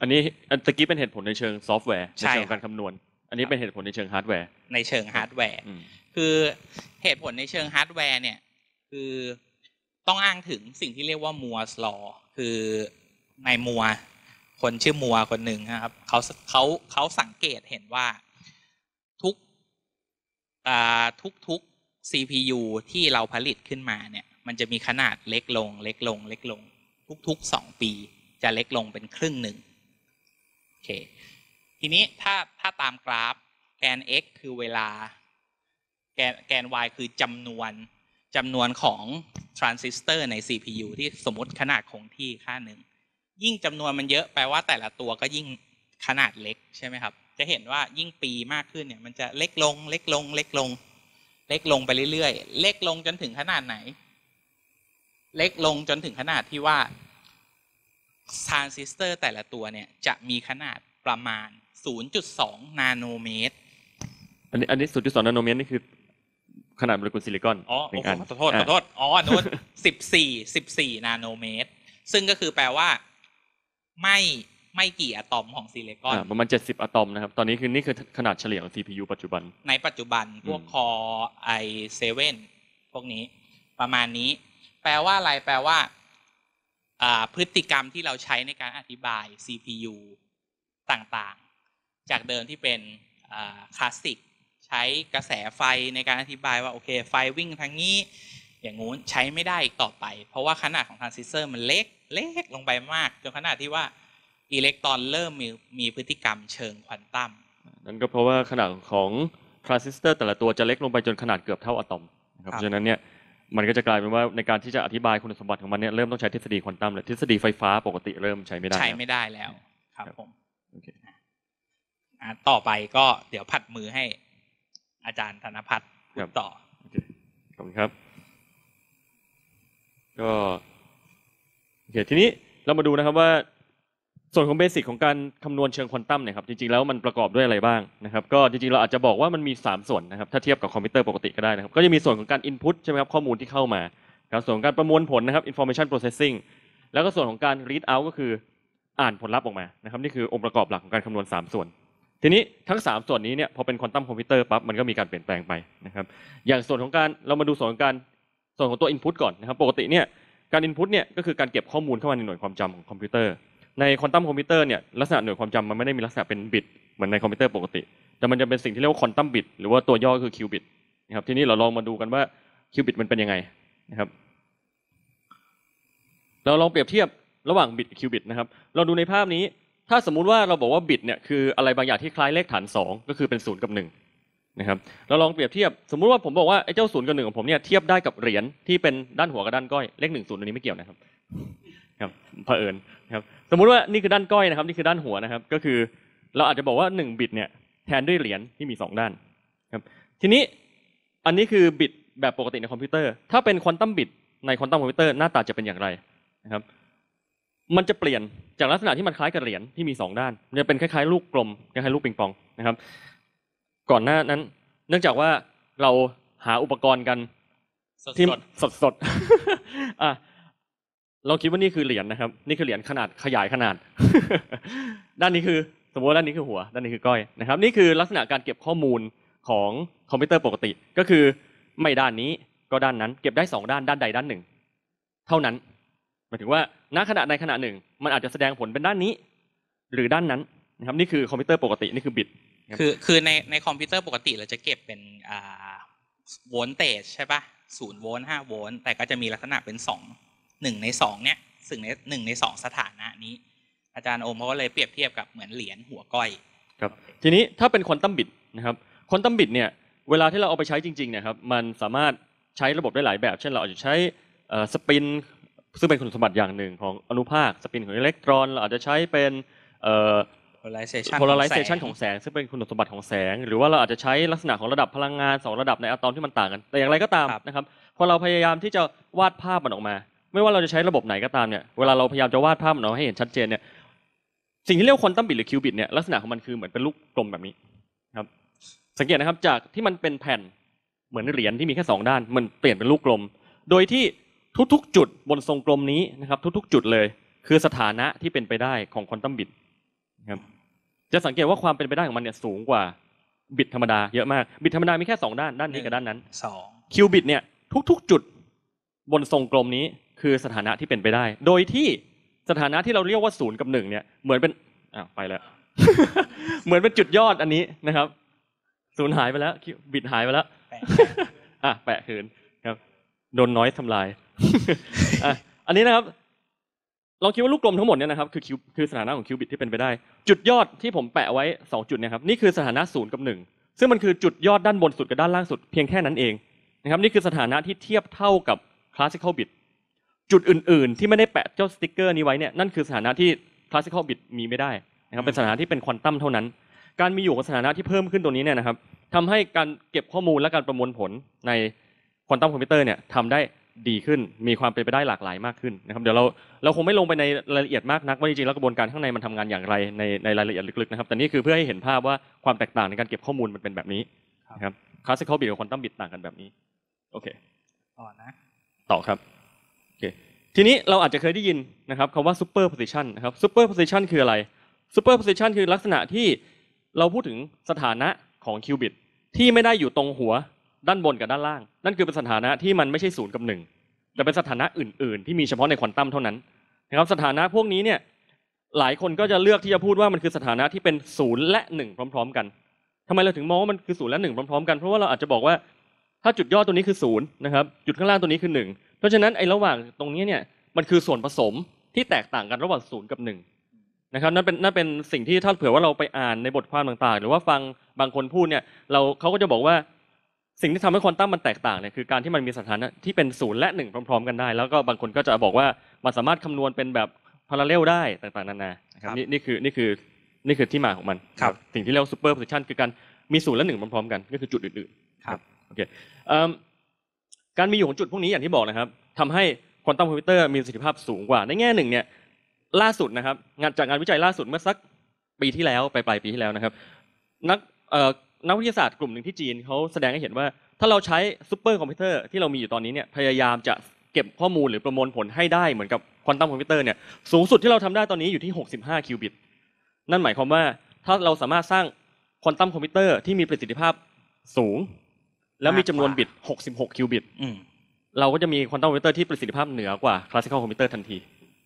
อันนี้ตะกี้เป็นเหตุผลในเชิงซอฟต์แวร์ในเชิงการคำนวณอันนี้เป็นเหตุผลในเชิงฮาร์ดแวร์ในเชิงฮาร์ดแวร์คือเหตุผลในเชิงฮาร์ดแวร์เนี่ยคือต้องอ้างถึงสิ่งที่เรียกว่ามัวส์ลอคือในมัวคนชื่อมัวคนหนึ่งนะครับเขาเขาเขาสังเกตเห็นว่าทุกทุกทุก ซี พี ยู ที่เราผลิตขึ้นมาเนี่ยมันจะมีขนาดเล็กลงเล็กลงเล็กลงทุกๆสองปีจะเล็กลงเป็นครึ่งหนึ่งโอเคทีนี้ถ้าถ้าตามกราฟแกน x คือเวลาแกนแกน y คือจำนวนจำนวนของทรานซิสเตอร์ใน ซี พี ยู ที่สมมติขนาดคงที่ค่าหนึ่งยิ่งจำนวนมันเยอะแปลว่าแต่ละตัวก็ยิ่งขนาดเล็กใช่ไหมครับจะเห็นว่ายิ่งปีมากขึ้นเนี่ยมันจะเล็กลงเล็กลงเล็กลงเล็กลงไปเรื่อยๆเล็กลงจนถึงขนาดไหนเล็กลงจนถึงขนาดที่ว่าทรานซิสเตอร์แต่ละตัวเนี่ยจะมีขนาดประมาณ ศูนย์จุดสอง นาโนเมตรอันนี้อันนี้ ศูนย์จุดสอง นาโนเมตรนี่คือขนาดโมเลกุลซิลิคอนอ๋อขอโทษขอโทษอ๋อโน้ตสิบสี่ สิบสี่ นาโนเมตรซึ่งก็คือแปลว่าไม่ไม่กี่อะตอมของซิลิคอนประมาณเจ็ดสิบอะตอมนะครับตอนนี้คือนี่คือขนาดเฉลี่ยของ ซี พี ยู ปัจจุบันในปัจจุบันพวก Core ไอ เซเว่น พวกนี้ประมาณนี้แปลว่าอะไรแปลว่าพฤติกรรมที่เราใช้ในการอธิบาย ซี พี ยู ต่างๆจากเดิมที่เป็นคลาสสิกใช้กระแสไฟในการอธิบายว่าโอเคไฟวิ่งทางนี้อย่างงู้นใช้ไม่ได้อีกต่อไปเพราะว่าขนาดของทรานซิสเตอร์มันเล็กเล็กลงไปมากจนขนาดที่ว่าอิเล็กตรอนเริ่มมีมีพฤติกรรมเชิงควอนตัมนั่นก็เพราะว่าขนาดของทรานซิสเตอร์แต่ละตัวจะเล็กลงไปจนขนาดเกือบเท่าอะตอมนะครับฉะนั้นเนี่ยมันก็จะกลายเป็นว่าในการที่จะอธิบายคุณสมบัติของมันเนี่ยเริ่มต้องใช้ทฤษฎีควอนตัมและทฤษฎีไฟฟ้าปกติเริ่มใช้ไม่ได้ใช้ไม่ได้แล้วครับผมต่อไปก็เดี๋ยวผัดมือให้อาจารย์ธนพัฒน์พูดต่อขอบคุณครับก็โอเคทีนี้เรามาดูนะครับว่าส่วนของเบสิกของการคำนวณเชิงควอนตัมเนี่ยครับจริงๆแล้วมันประกอบด้วยอะไรบ้างนะครับก็จริงๆเราอาจจะบอกว่ามันมีสามส่วนนะครับถ้าเทียบกับคอมพิวเตอร์ปกติก็ได้นะครับก็จะมีส่วนของการ input ใช่ไหมครับข้อมูลที่เข้ามาครับส่วนของการประมวลผลนะครับ information processing แล้วก็ส่วนของการ read out ก็คืออ่านผลลัพธ์ออกมานะครับนี่คือองค์ประกอบหลักของการคำนวณสามส่วนทีนี้ทั้งสามส่วนนี้เนี่ยพอเป็นควอนตัมคอมพิวเตอร์ปั๊บมันก็มีการเปลี่ยนแปลงไปนะครับอย่างส่วนของการเรามาดูส่วนของการส่วนของตัว input ก่อนนะครับปกติเนี่ยการ input เนี่ยก็คือการเก็บข้อมูลเข้ามาในหน่วยความจำของคอมพิวเตอร์ในควอนตัมคอมพิวเตอร์เนี่ยลักษณะหน่วยความจำมันไม่ได้มีลักษณะเป็นบิตเหมือนในคอมพิวเตอร์ปกติแต่มันจะเป็นสิ่งที่เรียกว่าควอนตัมบิตหรือว่าตัวย่อคือคิวบิตนะครับทีนี้เราลองมาดูกันว่าคิวบิตมันเป็นยังไงนะครับเราลองเปรียบเทียบระหว่างบิตกับคิวบิตนะครับเราดูในภาพนี้ถ้าสมมุติว่าเราบอกว่าบิตเนี่ยคืออะไรบางอย่างที่คล้ายเลขฐานสองก็คือเป็นศูนย์กับหนึ่งนะครับเราลองเปรียบเทียบสมมุติว่าผมบอกว่าไอ้เจ้าศูนย์กับหนึ่งของผมเนี่ยเทียบได้กับเหรียญที่เป็นด้านหัวกับด้านก้อยเลขหนึ่งศูนย์อันนี้ไม่เกี่ยวนะครับครับเผอิญครับสมมุติว่านี่คือด้านก้อยนะครับนี่คือด้านหัวนะครับก็คือเราอาจจะบอกว่าหนึ่งบิตเนี่ยแทนด้วยเหรียญที่มีสองด้านครับทีนี้อันนี้คือบิตแบบปกติในคอมพิวเตอร์ถ้าเป็นควอนตัมบิตในควอนตัมคอมพิวเตอร์หน้าตาจะเป็นอย่างไรนะครับมันจะเปลี่ยนจากลักษณะที่มันคล้ายกับเหรียญที่มีสองด้านมันจะเป็นคล้ายๆลูกกลมคล้ายๆลูกปิงปองนะครับก่อนหน้านั้นเนื่องจากว่าเราหาอุปกรณ์กันที่สดๆอ่ะเราคิดว่านี่คือเหรียญนะครับนี่คือเหรียญขนาดขยายขนาดด้านนี้คือ สมมติด้านนี้คือหัวด้านนี้คือก้อยนะครับนี่คือลักษณะการเก็บข้อมูลของคอมพิวเตอร์ปกติก็คือไม่ด้านนี้ก็ด้านนั้นเก็บได้สองด้านด้านใดด้านหนึ่งเท่านั้นหมายถึงว่าณขณะใดขณะหนึ่งมันอาจจะแสดงผลเป็นด้านนี้หรือด้านนั้นนะครับนี่คือคอมพิวเตอร์ปกตินี่คือบิตคือคือในในคอมพิวเตอร์ปกติเราจะเก็บเป็นอ่าโวลต์เตจใช่ป่ะศูนย์โวลต์ห้าโวลต์แต่ก็จะมีลักษณะเป็นสองหนึ่งในสองเนี้ยซึ่งในหนึ่งในสองสถานะนี้อาจารย์โอมเขาก็เลยเปรียบเทียบกับเหมือนเหรียญหัวก้อยครับทีนี้ถ้าเป็นควอนตัมบิตนะครับควอนตัมบิตเนี่ยเวลาที่เราเอาไปใช้จริงๆเนี่ยครับมันสามารถใช้ระบบได้หลายแบบเช่นเราอาจจะใช้สปินซึ่งเป็นคุณสมบัติอย่างหนึ่งของอนุภาคสปินของอิเล็กตรอนเราอาจจะใช้เป็น polarization ของแสงซึ่งเป็นคุณสมบัติของแสงหรือว่าเราอาจจะใช้ลักษณะของระดับพลังงานสองระดับในอะตอมที่มันต่างกันแต่อย่างไรก็ตามนะครับพอเราพยายามที่จะวาดภาพมันออกมาไม่ว่าเราจะใช้ระบบไหนก็ตามเนี่ยเวลาเราพยายามจะวาดภาพมันออกมาให้เห็นชัดเจนเนี่ยสิ่งที่เรียกควอนตัมบิตหรือคิวบิตเนี่ยลักษณะของมันคือเหมือนเป็นลูกกลมแบบนี้ครับสังเกตนะครับจากที่มันเป็นแผ่นเหมือนเหรียญที่มีแค่สองด้านมันเปลี่ยนเป็นลูกกลมโดยที่ทุกๆจุดบนทรงกลมนี้นะครับทุกๆจุดเลยคือสถานะที่เป็นไปได้ของควอนตัมบิตครับจะสังเกตว่าความเป็นไปได้ของมันเนี่ยสูงกว่าบิตธรรมดาเยอะมากบิตธรรมดามีแค่สองด้านด้านนี้กับด้านนั้นคิวบิตเนี่ยทุกๆจุดบนทรงกลมนี้คือสถานะที่เป็นไปได้โดยที่สถานะที่เราเรียกว่าศูนย์กับหนึ่งเนี่ยเหมือนเป็นอ้าวไปแล้ว เหมือนเป็นจุดยอดอันนี้นะครับศูนย์หายไปแล้วบิตหายไปแล้วอ่ะแปะคืนครับโดนน้อยทำลาย อ่ะอันนี้นะครับเราคิดว่าลูกกลมทั้งหมดเนี่ยนะครับคือคิวคือสถานะของคิวบิตที่เป็นไปได้จุดยอดที่ผมแปะไว้สองจุดเนี่ยครับนี่คือสถานะศูนย์กับหนึ่งซึ่งมันคือจุดยอดด้านบนสุดกับด้านล่างสุดเพียงแค่นั้นเองนะครับนี่คือสถานะที่เทียบเท่ากับคลาสสิคอลบิตจุดอื่นๆที่ไม่ได้แปะเจ้าสติ๊กเกอร์นี้ไว้เนี่ยนั่นคือสถานะที่คลาสสิคอลบิตมีไม่ได้นะครับเป็นสถานะที่เป็นควอนตัมเท่านั้นการมีอยู่ของสถานะที่เพิ่มขึ้นตรงนี้เนี่ยนะครับทำให้การเก็บข้อมูลและการประมวลผลในควอนตัมคอมพิวเตอร์เนี่ยทำได้ดีขึ้นมีความเป็นไปได้หลากหลายมากขึ้นนะครับเดี๋ยวเราเราคงไม่ลงไปในรายละเอียดมากนักว่าจริงๆแล้วกระบวนการข้างในมันทำงานอย่างไรในในรายละเอียดลึกๆนะครับแต่นี่คือเพื่อให้เห็นภาพว่าความแตกต่างในการเก็บข้อมูลมันเป็นแบบนี้นะครับคลาสสิคอลบิตกับควอนตัมบิตต่างกันแบบนี้โอเคต่อนะต่อครับโอเคทีนี้เราอาจจะเคยได้ยินนะครับคำว่าซูเปอร์โพซิชันนะครับซูเปอร์โพซิชันคืออะไรซูเปอร์โพซิชันคือลักษณะที่เราพูดถึงสถานะของคิวบิตที่ไม่ได้อยู่ตรงหัวด้านบนกับด้านล่างนั่นคือเป็นสถานะที่มันไม่ใช่ศูนย์กับหนึ่งแต่เป็นสถานะอื่นๆที่มีเฉพาะในควอนตัมเท่านั้นนะครับสถานะพวกนี้เนี่ยหลายคนก็จะเลือกที่จะพูดว่ามันคือสถานะที่เป็นศูนย์และหนึ่งพร้อมๆกันทำไมเราถึงมองว่ามันคือศูนย์และหนึ่งพร้อมๆกันเพราะว่าเราอาจจะบอกว่าถ้าจุดยอดตัวนี้คือศูนย์นะครับจุดข้างล่างตัวนี้คือหนึ่งเพราะฉะนั้นไอ้ระหว่างตรงนี้เนี่ยมันคือส่วนผสมที่แตกต่างกันระหว่างศูนย์กับหนึ่งนะครับนั่นเป็นนั่นเป็นสิ่งที่ถ้าเผื่อว่าเราไปอ่านในบทความต่างๆหรือว่าฟังบางคนพูดเนี่ยเราเขาก็จะบอกว่าสิ่งที่ทำให้ควอนตัมมันแตกต่างเนี่ยคือการที่มันมีสถานะที่เป็นศูนย์และหนึ่งพร้อมๆกันได้แล้วก็บางคนก็จะบอกว่ามันสามารถคำนวณเป็นแบบพาราเลลได้ต่างๆนานาครับนี่นี่คือนี่คือนี่คือที่มาของมันครับสิ่งที่เรียกซูเปอร์โพซิชันคือการมีศูนย์และหนึ่งพร้อมๆกันก็คือจุดอื่นๆครับโอเคการมีอยู่ของจุดพวกนี้อย่างที่บอกนะครับทำให้ควอนตัมคอมพิวเตอร์มีประสิทธิภาพสูงกว่าในแง่หนึ่งเนี่ยล่าสุดนะครับงานจากงานวิจัยล่าสุดเมื่อสักปีที่แล้วไปปลายปีที่แล้วนะครับนักนักวิทยาศาสตร์กลุ่มหนึ่งที่จีนเขาแสดงให้เห็นว่าถ้าเราใช้ซูเปอร์คอมพิวเตอร์ที่เรามีอยู่ตอนนี้เนี่ยพยายามจะเก็บข้อมูลหรือประมวลผลให้ได้เหมือนกับควอนตัมคอมพิวเตอร์เนี่ยสูงสุดที่เราทำได้ตอนนี้อยู่ที่หกสิบห้าคิวบิตนั่นหมายความว่าถ้าเราสามารถสร้างควอนตัมคอมพิวเตอร์ที่มีประสิทธิภาพสูงแล้วมีจำนวนบิตหกสิบหกคิวบิตเราก็จะมีควอนตัมคอมพิวเตอร์ที่ประสิทธิภาพเหนือกว่าคลาสสิคอลคอมพิวเตอร์ทันที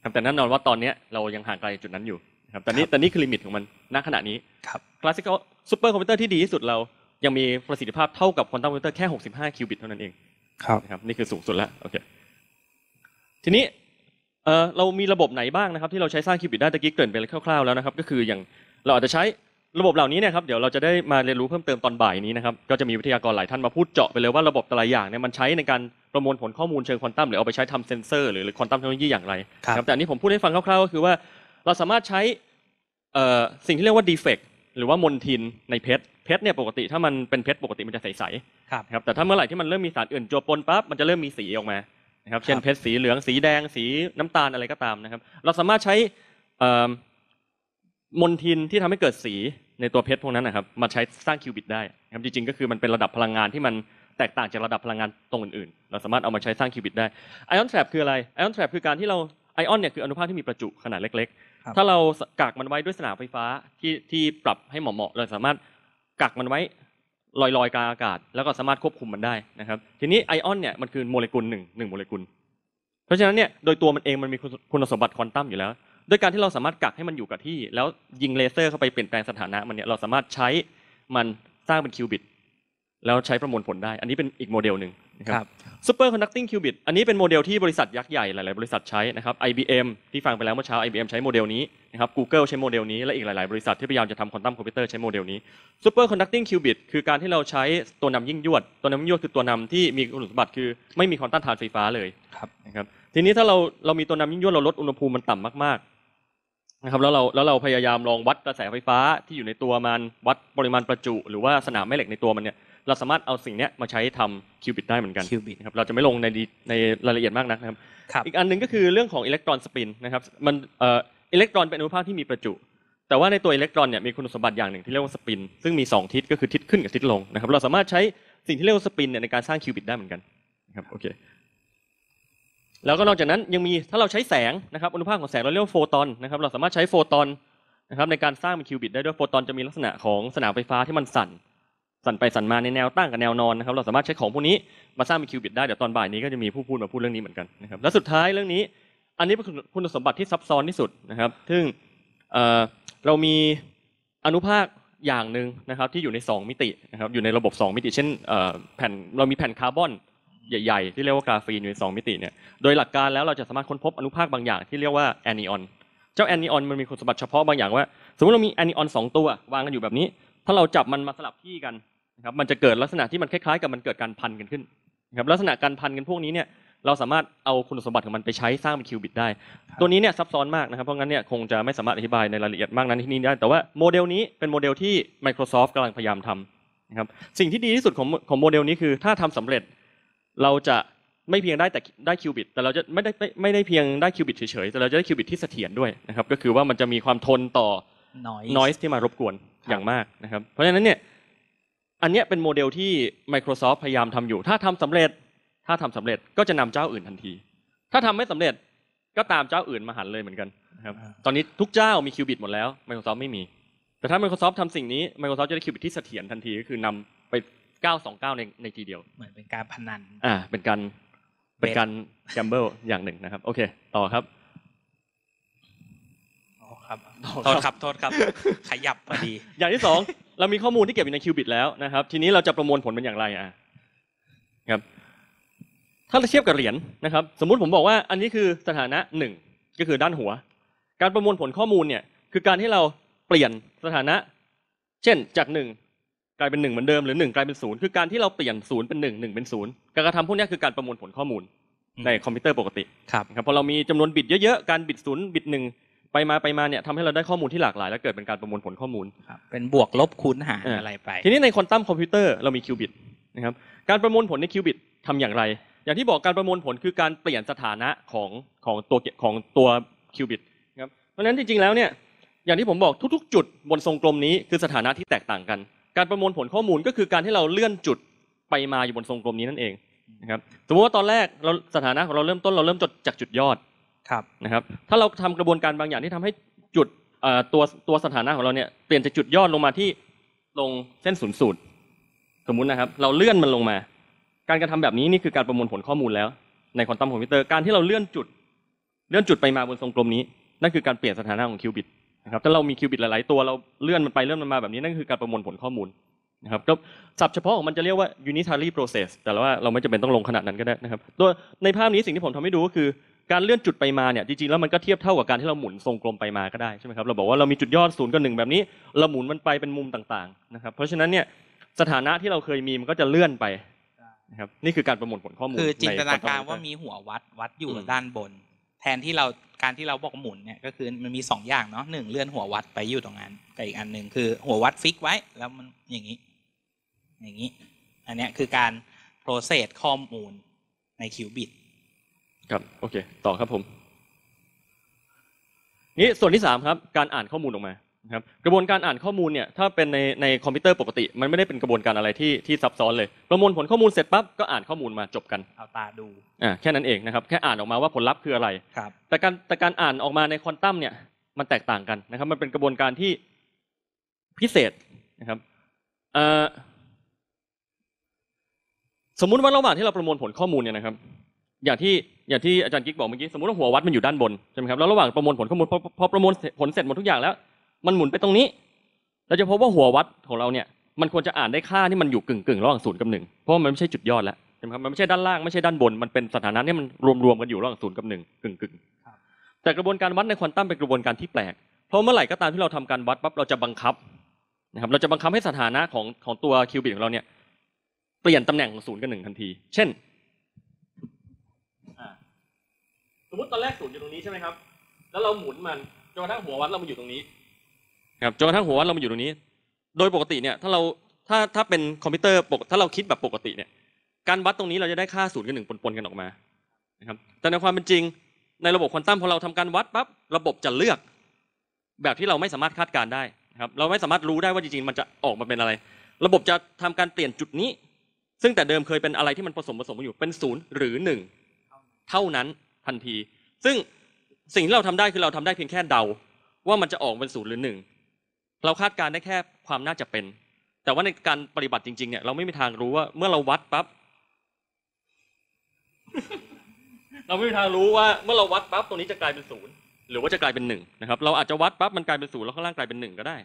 ครับแต่แน่นอนว่าตอนนี้เรายังห่างไกลจุดนั้นอยู่ครับแต่นี้แต่นี้คือลิมิตของมันณขณะนี้ครับคลาสสิคอลซูเปอร์คอมพิวเตอร์ที่ดีที่สุดเรายังมีประสิทธิภาพเท่ากับควอนตัมคอมพิวเตอร์แค่หกสิบห้าคิวบิตเท่านั้นเองครับครับนี่คือสูงสุดแล้วโอเคทีนี้เออเรามีระบบไหนบ้างนะครับที่เราใช้สร้างคิวบิตได้ตะกี้เกริ่นไปคร่าวๆแล้วนะครับก็คืออย่างเราอาจจะใช้ระบบเหล่านี้เนี่ยครับเดี๋ยวเราจะได้มาเรียนรู้เพิ่มเติมตอนบ่ายนี้นะครับก็จะมีวิทยากรหลายท่านมาพูดเจาะไปเลยว่าระบบแต่ละอย่างเนี่ยมันใช้ในการประมวลผลข้อมูลเชิงควอนตัมหรือเอาไปใช้ทำเซนเซอร์หรือควอนตัมเทคโนโลยีอย่างไรครับแต่อันนี้ผมพูดให้ฟังคร่าวๆก็คือว่าเราสามารถใช้สิ่งที่เรียกว่าดีเฟกต์หรือว่ามลทินในเพชรเพชรเนี่ยปกติถ้ามันเป็นเพชรปกติมันจะใสๆครับแต่ถ้าเมื่อไหร่ที่มันเริ่มมีสารอื่นโจปนปั๊บมันจะเริ่มมีสีออกมานะครับเช่นเพชรสีเหลืองสีแดงสีน้ำตาลอะไรก็ตามนะครับเราสามารถใช้มลทินที่ทำให้เกิดสีในตัวเพชรพวกนั้นนะครับมาใช้สร้างคิวบิตได้นะครับจริงๆก็คือมันเป็นระดับพลังงานที่มันแตกต่างจากระดับพลังงานตรงอื่นๆเราสามารถเอามาใช้สร้างคิวบิตได้ไอออนแทรปคืออะไรไอออนแทรปคือการที่เราไอออนเนี่ยคืออนุภาคที่มีประจุขนาดเล็กๆ ถ้าเรากักมันไว้ด้วยสนามไฟฟ้าที่ที่ปรับให้เหมาะๆเราสามารถกักมันไว้ลอยๆกลางอากาศแล้วก็สามารถควบคุมมันได้นะครับทีนี้ไอออนเนี่ยมันคือโมเลกุลหนึ่งหนึ่งโมเลกุลเพราะฉะนั้นเนี่ยโดยตัวมันเองมันมีคุณสมบัติควอนตัมอยู่แล้วด้วยการที่เราสามารถกักให้มันอยู่กับที่แล้วยิงเลเซอร์เข้าไปเปลี่ยนแปลงสถานะมันเนี่ยเราสามารถใช้มันสร้างเป็นคิวบิตแล้วใช้ประมวลผลได้อันนี้เป็นอีกโมเดลหนึ่งนะครับซูเปอร์คอนดักติ้งคิวบิตอันนี้เป็นโมเดลที่บริษัทยักษ์ใหญ่หลายๆบริษัทใช้นะครับ ไอ บี เอ็ม ที่ฟังไปแล้วเมื่อเช้า ไอ บี เอ็ม ใช้โมเดลนี้นะครับ Google ใช้โมเดลนี้และอีกหลายๆบริษัทที่พยายามจะทำควอนตัมคอมพิวเตอร์ใช้โมเดลนี้ซูเปอร์คอนดักติ้งคิวบิตคือการที่เราใช้ตัวนำยิ่งยวดตัวนำยิ่งยวดคือตัวนำที่มีคุณสมบัติคือไม่มีความต้านทานไฟฟ้าเลยนะครับทีนี้ถ้าเราเรามีตัวนำยิ่งยวดเราลดอุณหภูมิมันต่ำมากๆนะครับแล้วเราแล้วเราพยายามลองวัดกระแสไฟฟ้าที่อยู่ในตัวมันวัดปริมาณประจุหรือว่าสนามแม่เหล็กในตัวมันเนี่ยเราสามารถเอาสิ่งนี้มาใช้ทำคิวบิตได้เหมือนกันนะครับเราจะไม่ลงในในรายละเอียดมากนักนะครับอีกอันหนึ่งก็คือเรื่องของอิเล็กตรอนสปินนะครับมันอิเล็กตรอนเป็นอนุภาคที่มีประจุแต่ว่าในตัวอิเล็กตรอนเนี่ยมีคุณสมบัติอย่างหนึ่งที่เรียกว่าสปินซึ่งมีสองทิศก็คือทิศขึ้นกับทิศลงนะครับเราสามารถใช้สิ่งที่เรียกว่าสปินเนี่ยในการสร้างคิวบิตได้เหมือนกันนะครับโอเคแล้วก็นอกจากนั้นยังมีถ้าเราใช้แสงนะครับอนุภาคของแสงเราเรียกว่าโฟตอนนะครับเราสามารถใช้โฟตอนนะครับในการสร้างเป็นคิวบิตได้ด้วยโฟตอนจะมีลักษณะของสนามไฟฟ้าที่มันสั่นสั่นไปสั่นมาในแนวตั้งกับแนวนอนนะครับเราสามารถใช้ของพวกนี้มาสร้างเป็นคิวบิตได้เดี๋ยวตอนบ่ายนี้ก็จะมีผู้พูดมาพูดเรื่องนี้เหมือนกันนะครับและสุดท้ายเรื่องนี้อันนี้เป็นคุณสมบัติที่ซับซ้อนที่สุดนะครับซึ่งเรามีอนุภาคอย่างหนึ่งนะครับที่อยู่ในสองมิตินะครับอยู่ในระบบสองมิติเช่นแผ่นเรามีแผ่นคาร์บอนใหญ่ๆที่เรียกว่ากราฟีนอยู่ในสองมิติเนี่ยโดยหลักการแล้วเราจะสามารถค้นพบอนุภาคบางอย่างที่เรียกว่าแอนิออนเจ้าแอนิออนมันมีคุณสมบัติเฉพาะบางอย่างว่าสมมติเรามีแอนิออนสองตัววางกันอยู่แบบนี้ถ้าเราจับมันมาสลับที่กันนะครับมันจะเกิดลักษณะที่มันคล้ายๆกับมันเกิดการพันกันขึ้นนะครับลักษณะการพันกันพวกนี้เนี่ยเราสามารถเอาคุณสมบัติของมันไปใช้สร้างเป็นคิวบิตได้ตัวนี้เนี่ยซับซ้อนมากนะครับเพราะงั้นเนี่ยคงจะไม่สามารถอธิบายในรายละเอียดมากนั้นที่นี่ได้แต่ว่าโมเดลนี้เป็นโมเดลที่ Microsoft กำลังพยายามทำนะครับสิ่งที่ดีที่สุดของของโมเดลนี้คือถ้าทำสำเร็จเราจะไม่เพียงได้แต่ได้คิวบิตแต่เราจะไม่ได้ไม่ได้เพียงได้คิวบิตเฉยๆแต่เราจะได้คิวบิตที่เสถียรด้วยนะครับก็คือว่ามันจะมีความทนต่อ noise ที่มารบกวนอย่างมากนะครับเพราะฉะนั้นเนี่ยอันนี้เป็นโมเดลที่ Microsoft พยายามทำอยู่ถ้าทำสำเร็จถ้าทำสำเร็จก็จะนำเจ้าอื่นทันทีถ้าทำไม่สำเร็จก็ตามเจ้าอื่นมาหันเลยเหมือนกันนะครับตอนนี้ทุกเจ้ามีคิวบิตหมดแล้ว Microsoft ไม่มีแต่ถ้า Microsoft ทำสิ่งนี้ Microsoft จะได้คิวบิตที่เสถียรทันทีก็คือนำไปเก้าสองเก้าในในทีเดียวเหมือนเป็นการพนันอ่าเป็นการเป็นการแกมเบิลอย่างหนึ่งนะครับโอเคต่อครับโทษครับโทษครับขยับพอดีอย่างที่สองเรามีข้อมูลที่เก็บอยู่ในคิวบิตแล้วนะครับทีนี้เราจะประมวลผลเป็นอย่างไรอ่ะครับถ้าเทียบกับเหรียญนะครับสมมุติผมบอกว่าอันนี้คือสถานะหนึ่งก็คือด้านหัวการประมวลผลข้อมูลเนี่ยคือการที่เราเปลี่ยนสถานะเช่นจากหนึ่งกลายเป็นหนึ่งเหมือนเดิมหรือหนึ่งกลายเป็นศูนย์คือการที่เราเปลี่ยนศูนย์เป็นหนึ่งหนึ่งเป็นศูนย์การกระทำพวกนี้คือการประมวลผลข้อมูลในคอมพิวเตอร์ปกติครับพอเรามีจำนวนบิตเยอะๆการบิตศูนย์บิตหนึ่งไปมาไปมาเนี่ยทำให้เราได้ข้อมูลที่หลากหลายและเกิดเป็นการประมวลผลข้อมูลเป็นบวกลบคูณหารอะไรไปทีนี้ในควอนตัมคอมพิวเตอร์เรามีคิวบิตนะครับการประมวลผลในคิวบิตทำอย่างไรอย่างที่บอกการประมวลผลคือการเปลี่ยนสถานะของของตัวของตัวคิวบิตนะครับเพราะฉะนั้นจริงๆแล้วเนี่ยอย่างที่ผมบอกทุกๆจุดบนทรงกลมนี้คือสถานะที่แตกต่างกันการประมวลผลข้อมูลก็คือการที่เราเลื่อนจุดไปมาอยู่บนทรงกลมนี้นั่นเองนะครับสมมติว่าตอนแรกเราสถานะของเราเริ่มต้นเราเริ่มจากจุดยอดนะครับถ้าเราทำกระบวนการบางอย่างที่ทำให้จุดตัวตัวสถานะของเราเนี่ยเปลี่ยนจากจุดยอดลงมาที่ลงเส้นศูนย์สูตรสมมุตินะครับเราเลื่อนมันลงมาการกระทำแบบนี้นี่คือการประมวลผลข้อมูลแล้วในควอนตัมคอมพิวเตอร์การที่เราเลื่อนจุดเลื่อนจุดไปมาบนทรงกลมนี้นั่นคือการเปลี่ยนสถานะของคิวบิตนะครับถ้าเรามีคิวบิตหลายๆตัวเราเลื่อนมันไปเลื่อนมันมาแบบนี้นั่นคือการประมวลผลข้อมูลนะครับก็ศัพท์เฉพาะของมันจะเรียกว่า unitary process แต่ว่าเราไม่จำเป็นต้องลงขนาดนั้นก็ได้นะครับตัวในภาพนี้สิ่งที่ผมทำให้ดูก็คือการเลื่อนจุดไปมาเนี่ยจริงๆแล้วมันก็เทียบเท่ากับการที่เราหมุนทรงกลมไปมาก็ได้ใช่ไหมครับเราบอกว่าเรามีจุดยอดศูนย์กับหนึ่งแบบนี้เราหมุนมันไปเป็นมุมต่างๆนะครับเพราะฉะนั้นเนี่ยสถานะที่เราเคยมีมันก็จะเลื่อนไปนะครับนี่คือการประมวลผลข้อมูลคือจินตนาการว่ามีหัววัดวัดอยู่ด้านบนแทนที่เราการที่เราบอกหมุนเนี่ยก็คือมันมีสองอย่างเนาะหนึ่งเลื่อนหัววัดไปอยู่ตรงนั้นกับอีกอันหนึ่งคือหัววัดฟิกไว้แล้วมันอย่างนี้อย่างนี้อันเนี้ยคือการโปรเซสข้อมูลในคิวบิตครับโอเคต่อครับผมนี่ส่วนที่สามครับการอ่านข้อมูลออกมานะครับกระบวนการอ่านข้อมูลเนี่ยถ้าเป็นในในคอมพิวเตอร์ปกติมันไม่ได้เป็นกระบวนการอะไรที่ที่ซับซ้อนเลยประมวลผลข้อมูลเสร็จปั๊บก็อ่านข้อมูลมาจบกันเอาตาดูอ่าแค่นั้นเองนะครับแค่อ่านออกมาว่าผลลัพธ์คืออะไรครับแต่การแต่การอ่านออกมาในควอนตัมเนี่ย มันแตกต่างกันนะครับมันเป็นกระบวนการที่พิเศษนะครับสมมุติว่าระหว่างที่เราประมวลผลข้อมูลเนี่ยนะครับอย่างที่อย่างที่อาจารย์กิ๊กบอกเมื่อกี้สมมุติว่าหัววัดมันอยู่ด้านบนใช่ไหมครับแล้วระหว่างประมวลผลข้อมูลพอพอประมวลผลเสร็จหมดทุกอย่างแล้วมันหมุนไปตรงนี้เราจะพบว่าหัววัดของเราเนี่ยมันควรจะอ่านได้ค่าที่มันอยู่กึ่งกึ่งระหว่างศูนย์กับหนึ่งเพราะมันไม่ใช่จุดยอดแล้วใช่ไหมครับมันไม่ใช่ด้านล่างไม่ใช่ด้านบนมันเป็นสถานะที่มันรวมๆกันอยู่ระหว่างศูนย์กับหนึ่งกึ่งกึ่งแต่กระบวนการวัดในควอนตัมเป็นกระบวนการที่แปลกเพราะเมื่อไหร่ก็ตามที่เราทำการวัดปั๊บเราจะบังคับนะครับเราจะบังคับให้สถานะของของตัวคิวบิตของเราเนี่ยเปลี่ยนตำแหน่งของศูนย์กับหนึ่งทันทีเช่นสมมติตอนแรกศูนย์อยู่ตรงนี้ใช่ไหมครับแล้วเราหมุนมันจนกระทั่งหัววัดเรามาอยู่ตรงนี้ครับจนกระทั่งหัววัดเรามาอยู่ตรงนี้โดยปกติเนี่ยถ้าเราถ้าถ้าเป็นคอมพิวเตอร์ปกถ้าเราคิดแบบปกติเนี่ยการวัดตรงนี้เราจะได้ค่าศูนย์กับหนึ่งปนๆกันออกมานะครับแต่ในความเป็นจริงในระบบควอนตัมพอเราทำการวัดปั๊บระบบจะเลือกแบบที่เราไม่สามารถคาดการได้นะครับเราไม่สามารถรู้ได้ว่าจริงๆมันจะออกมาเป็นอะไรระบบจะทำการเปลี่ยนจุดนี้ซึ่งแต่เดิมเคยเป็นอะไรที่มันผสมผสมกันอยู่เป็นศูนย์หรือหนึ่งเท่านั้นทันทีซึ่งสิ่งที่เราทำได้คือเราทำได้เพียงแค่เดาว่ามันจะออกเป็นศูนย์หรือหนึ่งเราคาดการได้แค่ความน่าจะเป็นแต่ว่าในการปฏิบัติจริงๆเนี่ยเราไม่มีทางรู้ว่าเมื่อเราวัดปั๊บ เราไม่มีทางรู้ว่าเมื่อเราวัดปั๊บตรงนี้จะกลายเป็นศูนย์หรือว่าจะกลายเป็นหนึ่งนะครับเราอาจจะวัดปั๊บมันกลายเป็นศูนย์แล้วข้างล่างกลายเป็นหนึ่งก็ได้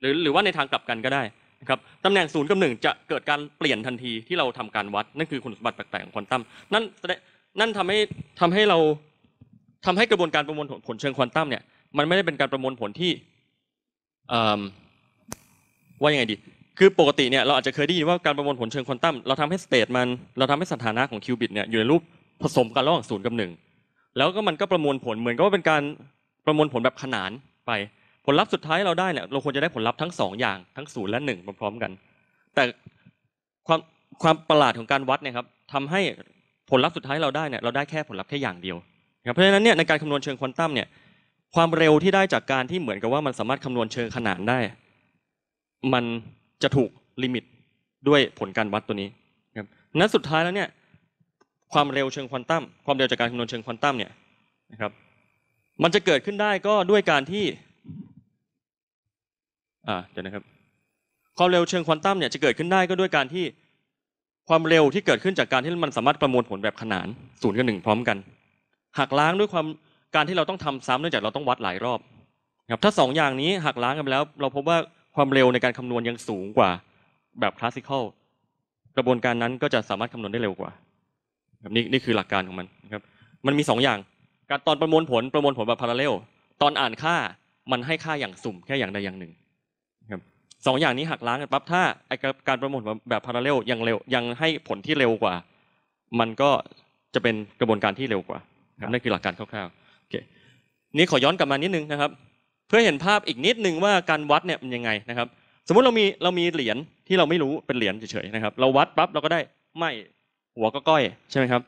หรือหรือว่าในทางกลับกันก็ได้นะครับตำแหน่งศูนย์กับหนึ่งจะเกิดการเปลี่ยนทันทีที่เราทำการวัดนั่นคือคุณสมบัติแปลกๆของควอนตัมนั่นนั่นทำให้ทำให้เราทำให้กระบวนการประมวลผลเชิงควอนตัมเนี่ยมันไม่ได้เป็นการประมวลผลที่ว่ายังไงดีคือปกติเนี่ยเราอาจจะเคยได้ยินว่าการประมวลผลเชิงควอนตัมเราทำให้สเตทมันเราทำให้สถานะของคิวบิตเนี่ยอยู่ในรูปผสมกันระหว่างศูนย์กับหนึ่งแล้วก็มันก็ประมวลผลเหมือนกับว่าเป็นการประมวลผลแบบขนานไปผลลัพธ์สุดท้ายเราได้เนี่ยเราควรจะได้ผลลัพธ์ทั้งสองอย่างทั้งศูนย์และหนึ่งพร้อมๆกันแต่ความความประหลาดของการวัดเนี่ยครับทำให้ผลลัพธ์สุดท้ายเราได้เนี่ยเราได้แค่ผลลัพธ์แค่อย่างเดียวครับเพราะฉะนั้นเนี่ยในการคำนวณเชิงควอนตัมเนี่ยความเร็วที่ได้จากการที่เหมือนกับว่ามันสามารถคำนวณเชิงขนานได้มันจะถูกลิมิตด้วยผลการวัดตัวนี้ครับนั้นสุดท้ายแล้วเนี่ยความเร็วเชิงควอนตัมความเร็วจากการคำนวณเชิงควอนตัมเนี่ยนะครับมันจะเกิดขึ้นได้ก็ด้วยการที่อ่าเดี๋ยวนะครับความเร็วเชิงควอนตัมเนี่ยจะเกิดขึ้นได้ก็ด้วยการที่ความเร็วที่เกิดขึ้นจากการที่มันสามารถประมวลผลแบบขนานศูนย์กับหนึ่งพร้อมกันหักล้างด้วยความการที่เราต้องทำซ้ำเนื่องจากเราต้องวัดหลายรอบครับถ้าสองอย่างนี้หักล้างกันไปแล้วเราพบว่าความเร็วในการคำนวณยังสูงกว่าแบบคลาสสิคอลกระบวนการนั้นก็จะสามารถคำนวณได้เร็วกว่าแบบนี้นี่คือหลักการของมันนะครับมันมีสองอย่างการตอนประมวลผลประมวลผลแบบพาราเลลตอนอ่านค่ามันให้ค่าอย่างสุ่มแค่อย่างใดอย่างหนึ่งครับสองอย่างนี้หักล้างกันปั๊บถ้าการประมวลผลแบบพาราเลลยังเร็วยังให้ผลที่เร็วกว่ามันก็จะเป็นกระบวนการที่เร็วกว่านั่นคือหลักการคร่าวๆนี่ขอย้อนกลับมานิดนึงนะครับเพื่อเห็นภาพอีกนิดนึงว่าการวัดเนี่ยมันยังไงนะครับสมมุติเรามีเรามีเหรียญที่เราไม่รู้เป็นเหรียญเฉยๆนะครับเราวัดปั๊บเราก็ได้ไม่หัวก็ก้อยใช่ไหมครั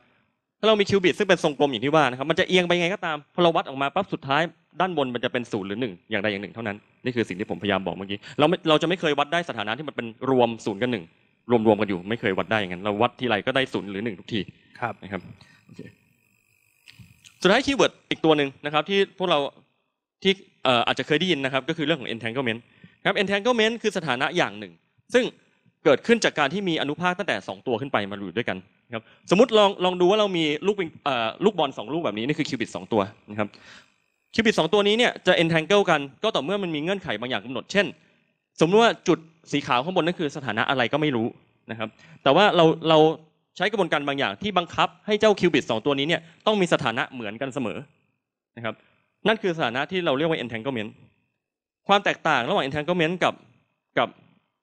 บถ้าเรามีคิวบิตซึ่งเป็นทรงกลมอย่างที่ว่านะครับมันจะเอียงไปไงก็ตามพอเราวัดออกมาปั๊บสุดท้ายด้านบนมันจะเป็นศูนย์หรือหนึ่งอย่างใดอย่างหนึ่งเท่านั้นนี่คือสิ่งที่ผมพยายามบอกเมื่อกี้เราเราจะไม่เคยวัดได้สถานะที่มันเป็นรวมศูนย์กับหนึ่งรวมรวมกันอยู่ไม่เคยวัดได้อย่างนั้นเราวัดทีไรก็ได้ศูนย์หรือหนึ่งทุกทีครับนะครับสุดท้ายคีย์เวิร์ดอีกตัวหนึ่งนะครับที่พวกเราที่อาจจะเคยได้ยินนะครับก็คือเรื่องของ entanglement ครับ entanglement คือสถานะอย่างหนึ่งซึ่งเกิดขึ้นจากการที่มีอนุภาคตั้งแต่สองตัวขึ้นไปมาอยู่ด้วยกันครับสมมติลองลองดูว่าเรามีลูกลูกบอลสองลูกแบบนี้นี่คือคิวบิตสองตัวนะครับคิวบิตสองตัวนี้เนี่ยจะ entangle กันก็ต่อเมื่อมันมีเงื่อนไขบางอย่างกำหนดเช่นสมมติว่าจุดสีขาวข้างบนนั่นคือสถานะอะไรก็ไม่รู้นะครับแต่ว่าเราเราใช้กระบวนการบางอย่างที่บังคับให้เจ้าคิวบิตสองตัวนี้เนี่ยต้องมีสถานะเหมือนกันเสมอนะครับนั่นคือสถานะที่เราเรียกว่า entanglement ความแตกต่างระหว่าง entanglement กับกับ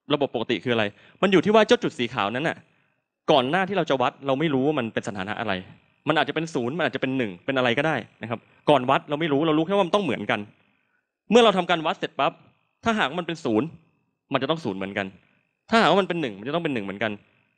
ระบบปกติคืออะไรมันอยู่ที่ว่าเจ้าจุดสีขาวนั้นน่ะก่อนหน้าที่เราจะวัดเราไม่รู้ว่ามันเป็นสถานะอะไรมันอาจจะเป็นศูนย์มันอาจจะเป็นหนึ่งเป็นอะไรก็ได้นะครับก่อนวัดเราไม่รู้เรารู้แค่ว่ามันต้องเหมือนกันเมื่อเราทำการวัดเสร็จปั๊บถ้าหากมันเป็นศูนย์มันจะต้องศูนย์เหมือนกันถ้าหากว่ามันเป็นหนึ่งมันจะต้องเป็นหนึ่งเหมือนกัน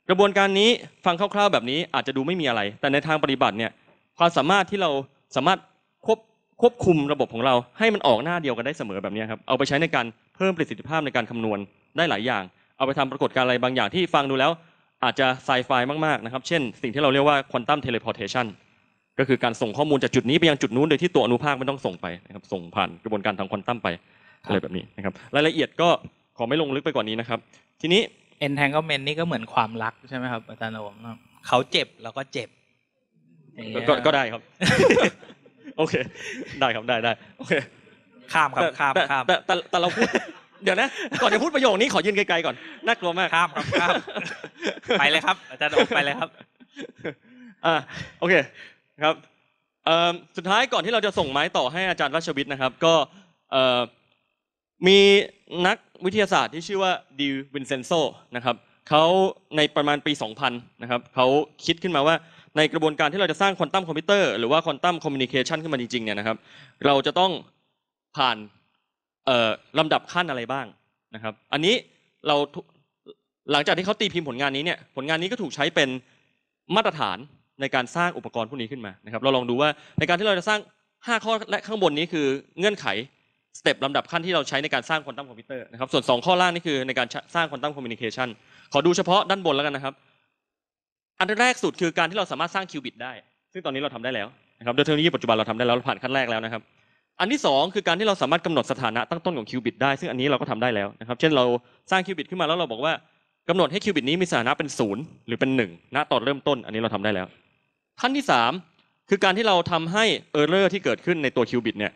กระบวนการนี้ฟังคร่าวๆแบบนี้อาจจะดูไม่มีอะไรแต่ในทางปฏิบัติเนี่ยความสามารถที่เราสามารถควบควบคุมระบบของเราให้มันออกหน้าเดียวกันได้เสมอแบบนี้ครับเอาไปใช้ในการเพิ่มประสิทธิภาพในการคำนวณได้หลายอย่างเอาไปทำปรากฏการณ์อะไรบางอย่างที่ฟังดูแล้วอาจจะไซไฟมากๆนะครับเช่นสิ่งที่เราเรียกว่าควอนตัมเทเลพอร์เทชัน ก็คือการส่งข้อมูลจากจุดนี้ไปยังจุดนู้นโดยที่ตัวอนุภาคไม่ต้องส่งไปนะครับส่งผ่านกระบวนการทางควอนตัมไปอะไรแบบนี้นะครับรายละเอียดก็ขอไม่ลงลึกไปกว่านี้นะครับทีนี้ entanglement นี่ก็เหมือนความรักใช่ไหมครับอาจารย์นวมเขาเจ็บแล้วก็เจ็บก็ได้ครับโอเคได้ครับได้ได้โอเคข้ามครับข้ามข้ามแต่แต่เราพูดเดี๋ยวนะก่อนจะพูดประโยคนี้ขอยืนไกลๆก่อนน่ากลัวมากข้ามครับข้ามไปเลยครับอาจารย์ออกไปเลยครับอ่าโอเคครับสุดท้ายก่อนที่เราจะส่งไม้ต่อให้อาจารย์รัชวิทย์นะครับก็มีนักวิทยาศาสตร์ที่ชื่อว่าดิวินเซนโซนะครับเขาในประมาณปีสองพันนะครับเขาคิดขึ้นมาว่าในกระบวนการที่เราจะสร้างควอนตัมคอมพิวเตอร์หรือว่าควอนตัมคอมมิวนิเคชันขึ้นมาจริงๆเนี่ยนะครับเราจะต้องผ่านลำดับขั้นอะไรบ้างนะครับอันนี้เราหลังจากที่เขาตีพิมพ์ผลงานนี้เนี่ยผลงานนี้ก็ถูกใช้เป็นมาตรฐานในการสร้างอุปกรณ์พวกนี้ขึ้นมานะครับเราลองดูว่าในการที่เราจะสร้างห้าข้อและข้างบนนี้คือเงื่อนไขสเต็ปลำดับขั้นที่เราใช้ในการสร้างควอนตัมคอมพิวเตอร์นะครับส่วนสองข้อล่างนี่คือในการสร้างควอนตัมคอมมิวนิเคชันขอดูเฉพาะด้านบนแล้วกันนะครับอันแรกสุดคือการที่เราสามารถสร้างคิวบิตได้ซึ่งตอนนี้เราทำได้แล้วนะครับโดยเทคโนโลยีปัจจุบันเราทำได้แล้วเราผ่านขั้นแรกแล้วนะครับอันที่สองคือการที่เราสามารถกำหนดสถานะตั้งต้นของคิวบิตได้ซึ่งอันนี้เราก็ทำได้แล้วนะครับเช่นเราสร้างคิวบิตขึ้นมาแล้วเราบอกว่ากำหนดให้คิวบิตนี้มีสถานะเป็นศูนย์หรือเป็นหนึ่งณตอนเริ่มต้นอันนี้เราทำได้แล้วขั้นที่สามคือการที่เราทำให้เออร์เรอร์ที่เกิดขึ้นในตัวคิวบิตเนี่ย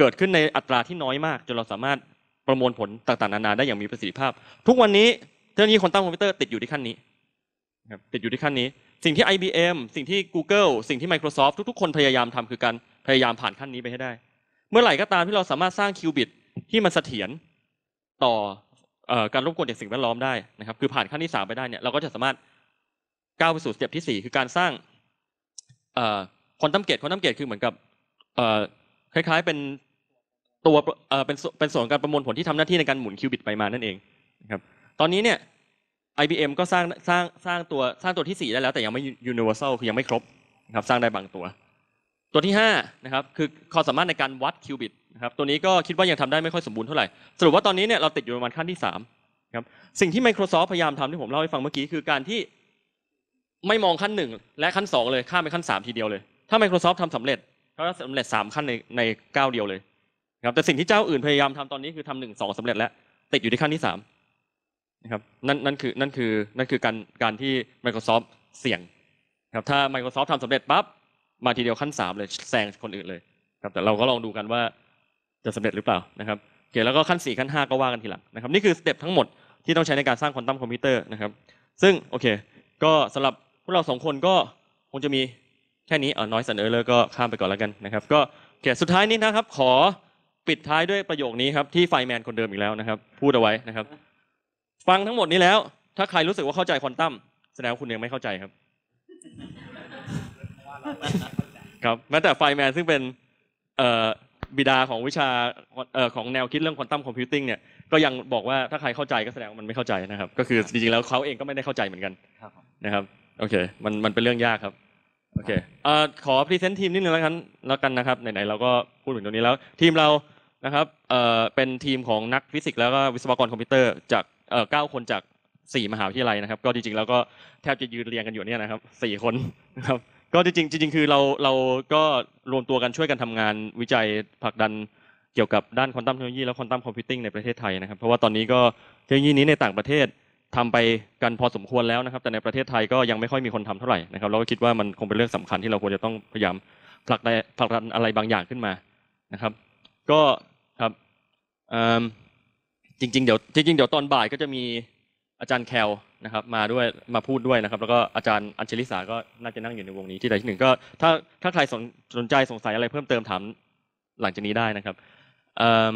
เกิดขึ้นในอัตราที่น้อยมากจนเราสามารถประมวลผลต่างๆนานาได้อย่างมีประสิทธิภาพทุกวันนี้เทคโนโลยีควอนตัมคอมพิวเตอร์ติดอยู่ที่ขั้นนี้ติดอยู่ที่ขั้นนี้สิ่งที่ ไอ บี เอ็ม สิ่งที่ Google สิ่งที่ Microsoft ทุกๆคนพยายามทำคือการพยายามผ่านขั้นนี้ไปให้ได้เมื่อไหร่ก็ตามที่เราสามารถสร้างคิวบิตที่มันเสถียรต่อการรบกวนจากสิ่งแวดล้อมได้นะครับคือผ่านขั้นที่สามไปได้เนี่ยเราก็จะสามารถก้าวไปสู่สเต็ปที่สี่คือการสร้างควอนตัมเกตควอนตัมเกตคือเหมือนกับคล้ายๆเป็นตัวเป็นเป็นส่วนการประมวลผลที่ทำหน้าที่ในการหมุนคิวบิตไปมานั่นเองนะครับตอนนี้เนี่ย ไอ บี เอ็ม ก็สร้างสร้างสร้างตัวสร้างตัวที่สี่ได้แล้วแต่ยังไม่ universal คือยังไม่ครบนะครับสร้างได้บางตัวตัวที่ห้านะครับคือความสามารถในการวัดคิวบิตนะครับตัวนี้ก็คิดว่ายังทำได้ไม่ค่อยสมบูรณ์เท่าไหร่สรุปว่าตอนนี้เนี่ยเราติดอยู่ประมาณขั้นที่สามครับสิ่งที่ Microsoft พยายามทำที่ผมเล่าให้ฟังเมื่อกี้คือการที่ไม่มองขั้นหนึ่งและขั้นสองเลยข้ามไปขั้นสามทีเดียวเลยถ้า Microsoft ทำสำเร็จเขาจะสำเร็จสามขั้นในในก้าวเดียวเลยครับแต่สิ่งที่เจ้าอื่นพยายามทำตอนนี้คือทำหนึ่ง สองสำเร็จแล้วติดอยู่ที่ขั้นที่สามนะครับนั่นนั่นคือนั่นคือนั่นคือการการที่ Microsoft เสี่ยงครับถ้า Microsoft ทำสำเร็จปั๊บมาทีเดียวขั้นสามเลยแซงคนอื่นเลยครับแต่เราก็ลองดูกันว่าจะสำเร็จหรือเปล่านะครับโอเคแล้วก็ขั้นสี่ขั้นห้าก็ว่ากันทีหลังนะครับนี่คือสเต็ปทั้งหมดที่ต้องใช้ในการสร้างควอนตัมคอมพิวเตอร์นะครับซึ่งโอเคก็สำหรับพวกเราสองคนก็คงจะมีแค่นี้เออ noise and error ก็ข้ามไปก่อนแล้วกันนะครับก็โอเคสุดท้ายนี้นะครับขอปิดท้ายด้วยประโยคนี้ครับที่ไฟแมนคนเดิมอีกแล้วนะครับพูดเอาไว้นะครับฟังทั้งหมดนี้แล้วถ้าใครรู้สึกว่าเข้าใจควอนตัมแสดงว่าคุณยังไม่เข้าใจครับครับแม้แต่ไฟแมนซึ่งเป็นบิดาของวิชาของแนวคิดเรื่องควอนตัมคอมพิวติ้งเนี่ยก็ยังบอกว่าถ้าใครเข้าใจก็แสดงว่ามันไม่เข้าใจนะครับก็คือจริงๆแล้วเขาเองก็ไม่ได้เข้าใจเหมือนกันนะครับโอเคมันมันเป็นเรื่องยากครับโอเคขอพรีเซนต์ทีมนิดนึงแล้วกันแล้วกันนะครับไหนๆเราก็พูดถึงตรงนี้แล้วทีมเรานะครับเป็นทีมของนักฟิสิกส์แล้วก็วิศวกรคอมพิวเตอร์จากเก้าคนจากสี่มหาวิทยาลัยนะครับก็จริงๆแล้วก็แทบจะยืนเรียงกันอยู่เนี่ยนะครับสี่คนนะครับก็จริงจริงคือเราเราก็รวมตัวกันช่วยกันทำงานวิจัยผลักดันเกี่ยวกับด้านควอนตัมเทคโนโลยีและควอนตัมคอมพิวติ้งในประเทศไทยนะครับเพราะว่าตอนนี้ก็เทคโนโลยีนี้ในต่างประเทศทำไปกันพอสมควรแล้วนะครับแต่ในประเทศไทยก็ยังไม่ค่อยมีคนทำเท่าไหร่นะครับเราก็คิดว่ามันคงเป็นเรื่องสำคัญที่เราควรจะต้องพยายามผลักได้ผลักดันอะไรบางอย่างขึ้นมานะครับก็ครับจริงๆเดี๋ยวจริงๆเดี๋ยวตอนบ่ายก็จะมีอาจารย์แคลนะครับมาด้วยมาพูดด้วยนะครับแล้วก็อาจารย์อัญชลิสาก็น่าจะนั่งอยู่ในวงนี้ที่ใดที่หนึ่งก็ถ้าถ้าใครสนใจสงสัยอะไรเพิ่มเติมถามหลังจากนี้ได้นะครับ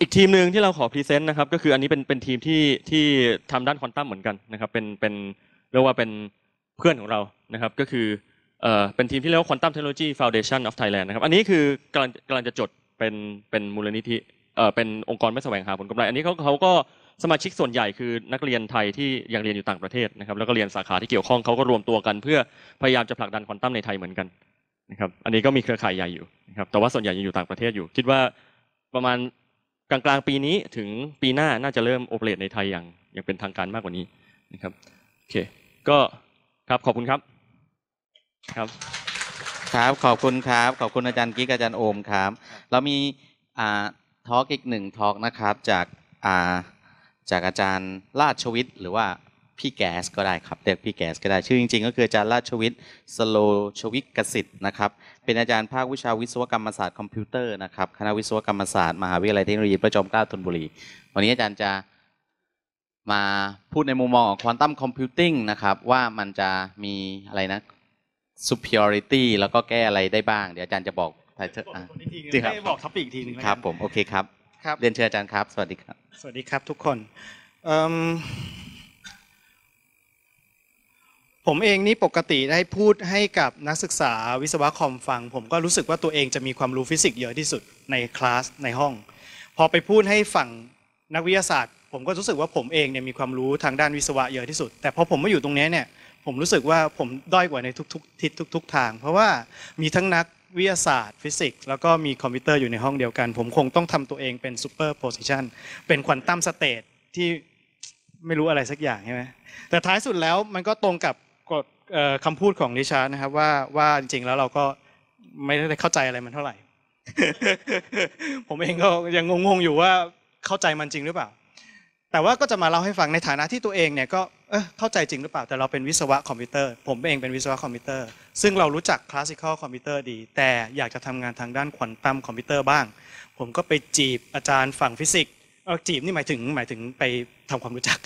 อีกทีมหนึ่งที่เราขอพรีเซนต์นะครับก็คืออันนี้เป็นเป็นทีมที่ที่ทำด้านควอนตัมเหมือนกันนะครับเป็นเป็นเรียกว่าเป็นเพื่อนของเรานะครับก็คือเอ่อเป็นทีมที่เรียกว่า Quantum Technology Foundation of Thailand นะครับอันนี้คือกำลังกำลังจะจดเป็นเป็นมูลนิธิเอ่อเป็นองค์กรไม่แสวงหาผลกำไรอันนี้เขาเขาก็สมาชิกส่วนใหญ่คือนักเรียนไทยที่ยังเรียนอยู่ต่างประเทศนะครับแล้วก็เรียนสาขาที่เกี่ยวข้องเขาก็รวมตัวกันเพื่อพยายามจะผลักดันควอนตัมในไทยเหมือนกันนะครับอันนี้ก็มีเครือข่ายใหญ่อยู่นะครับแต่ว่าส่วนใหญ่ยังอยู่ต่างประเทศอยู่คิดว่าประมาณกลางๆปีนี้ถึงปีหน้าน่าจะเริ่มโอเปเรตในไทยอย่างอย่างเป็นทางการมากกว่านี้นะครับโอเคก็ครับขอบคุณครับครับ ครับขอบคุณครับขอบคุณอาจารย์กิ๊กอาจารย์โอมครับเรามีทอล์กอีกหนึ่งทอล์กนะครับจากจากอาจารย์ราชวิทย์หรือว่าพี่แก๊สก็ได้ครับเรียกพี่แก๊สก็ได้ชื่อจริงๆก็คืออาจารย์ราชวิทย์สโลชวิกสิทธิ์นะครับเป็นอาจารย์ภาควิชาวิศวกรรมศาสตร์คอมพิวเตอร์นะครับคณะวิศวกรรมศาสตร์มหาวิทยาลัยเทคโนโลยีพระจอมเกล้าธนบุรีวันนี้อาจารย์จะมาพูดในมุมมองของควอนตัมคอมพิวติ้งนะครับว่ามันจะมีอะไรนะ superiority แล้วก็แก้อะไรได้บ้างเดี๋ยวอาจารย์จะบอกจริงครับบอกท็อปิกอีกทีนึงครับผมโอเคครับเรียนเชิญอาจารย์ครับสวัสดีครับสวัสดีครับทุกคนผมเองนี่ปกติได้พูดให้กับนักศึกษาวิศวะคอมฟังผมก็รู้สึกว่าตัวเองจะมีความรู้ฟิสิกส์เยอะที่สุดในคลาสในห้องพอไปพูดให้ฝั่งนักวิทยาศาสตร์ผมก็รู้สึกว่าผมเองเนี่ยมีความรู้ทางด้านวิศวะเยอะที่สุดแต่พอผมมาอยู่ตรงนี้เนี่ยผมรู้สึกว่าผมด้อยกว่าในทุกๆทิศทุกๆทางเพราะว่ามีทั้งนักวิทยาศาสตร์ฟิสิกส์แล้วก็มีคอมพิวเตอร์อยู่ในห้องเดียวกันผมคงต้องทำตัวเองเป็นซูเปอร์โพซิชันเป็นควอนตัมสเตทที่ไม่รู้อะไรสักอย่างใช่ไหมแต่ท้ายสุดแล้วมันก็ตรงกับกฎคำพูดของดิฉันนะครับว่าว่าจริงๆแล้วเราก็ไม่ได้เข้าใจอะไรมันเท่าไหร่ ผมเองก็ยังงงๆอยู่ว่าเข้าใจมันจริงหรือเปล่าแต่ว่าก็จะมาเล่าให้ฟังในฐานะที่ตัวเองเนี่ยก็เออเข้าใจจริงหรือเปล่าแต่เราเป็นวิศวะคอมพิวเตอร์ผมเองเป็นวิศวะคอมพิวเตอร์ซึ่งเรารู้จักคลาสสิคอลคอมพิวเตอร์ดีแต่อยากจะทำงานทางด้านควอนตัมคอมพิวเตอร์บ้างผมก็ไปจีบอาจารย์ฝั่งฟิสิกส์จีบนี่หมายถึงหมายถึงไปทำความรู้จัก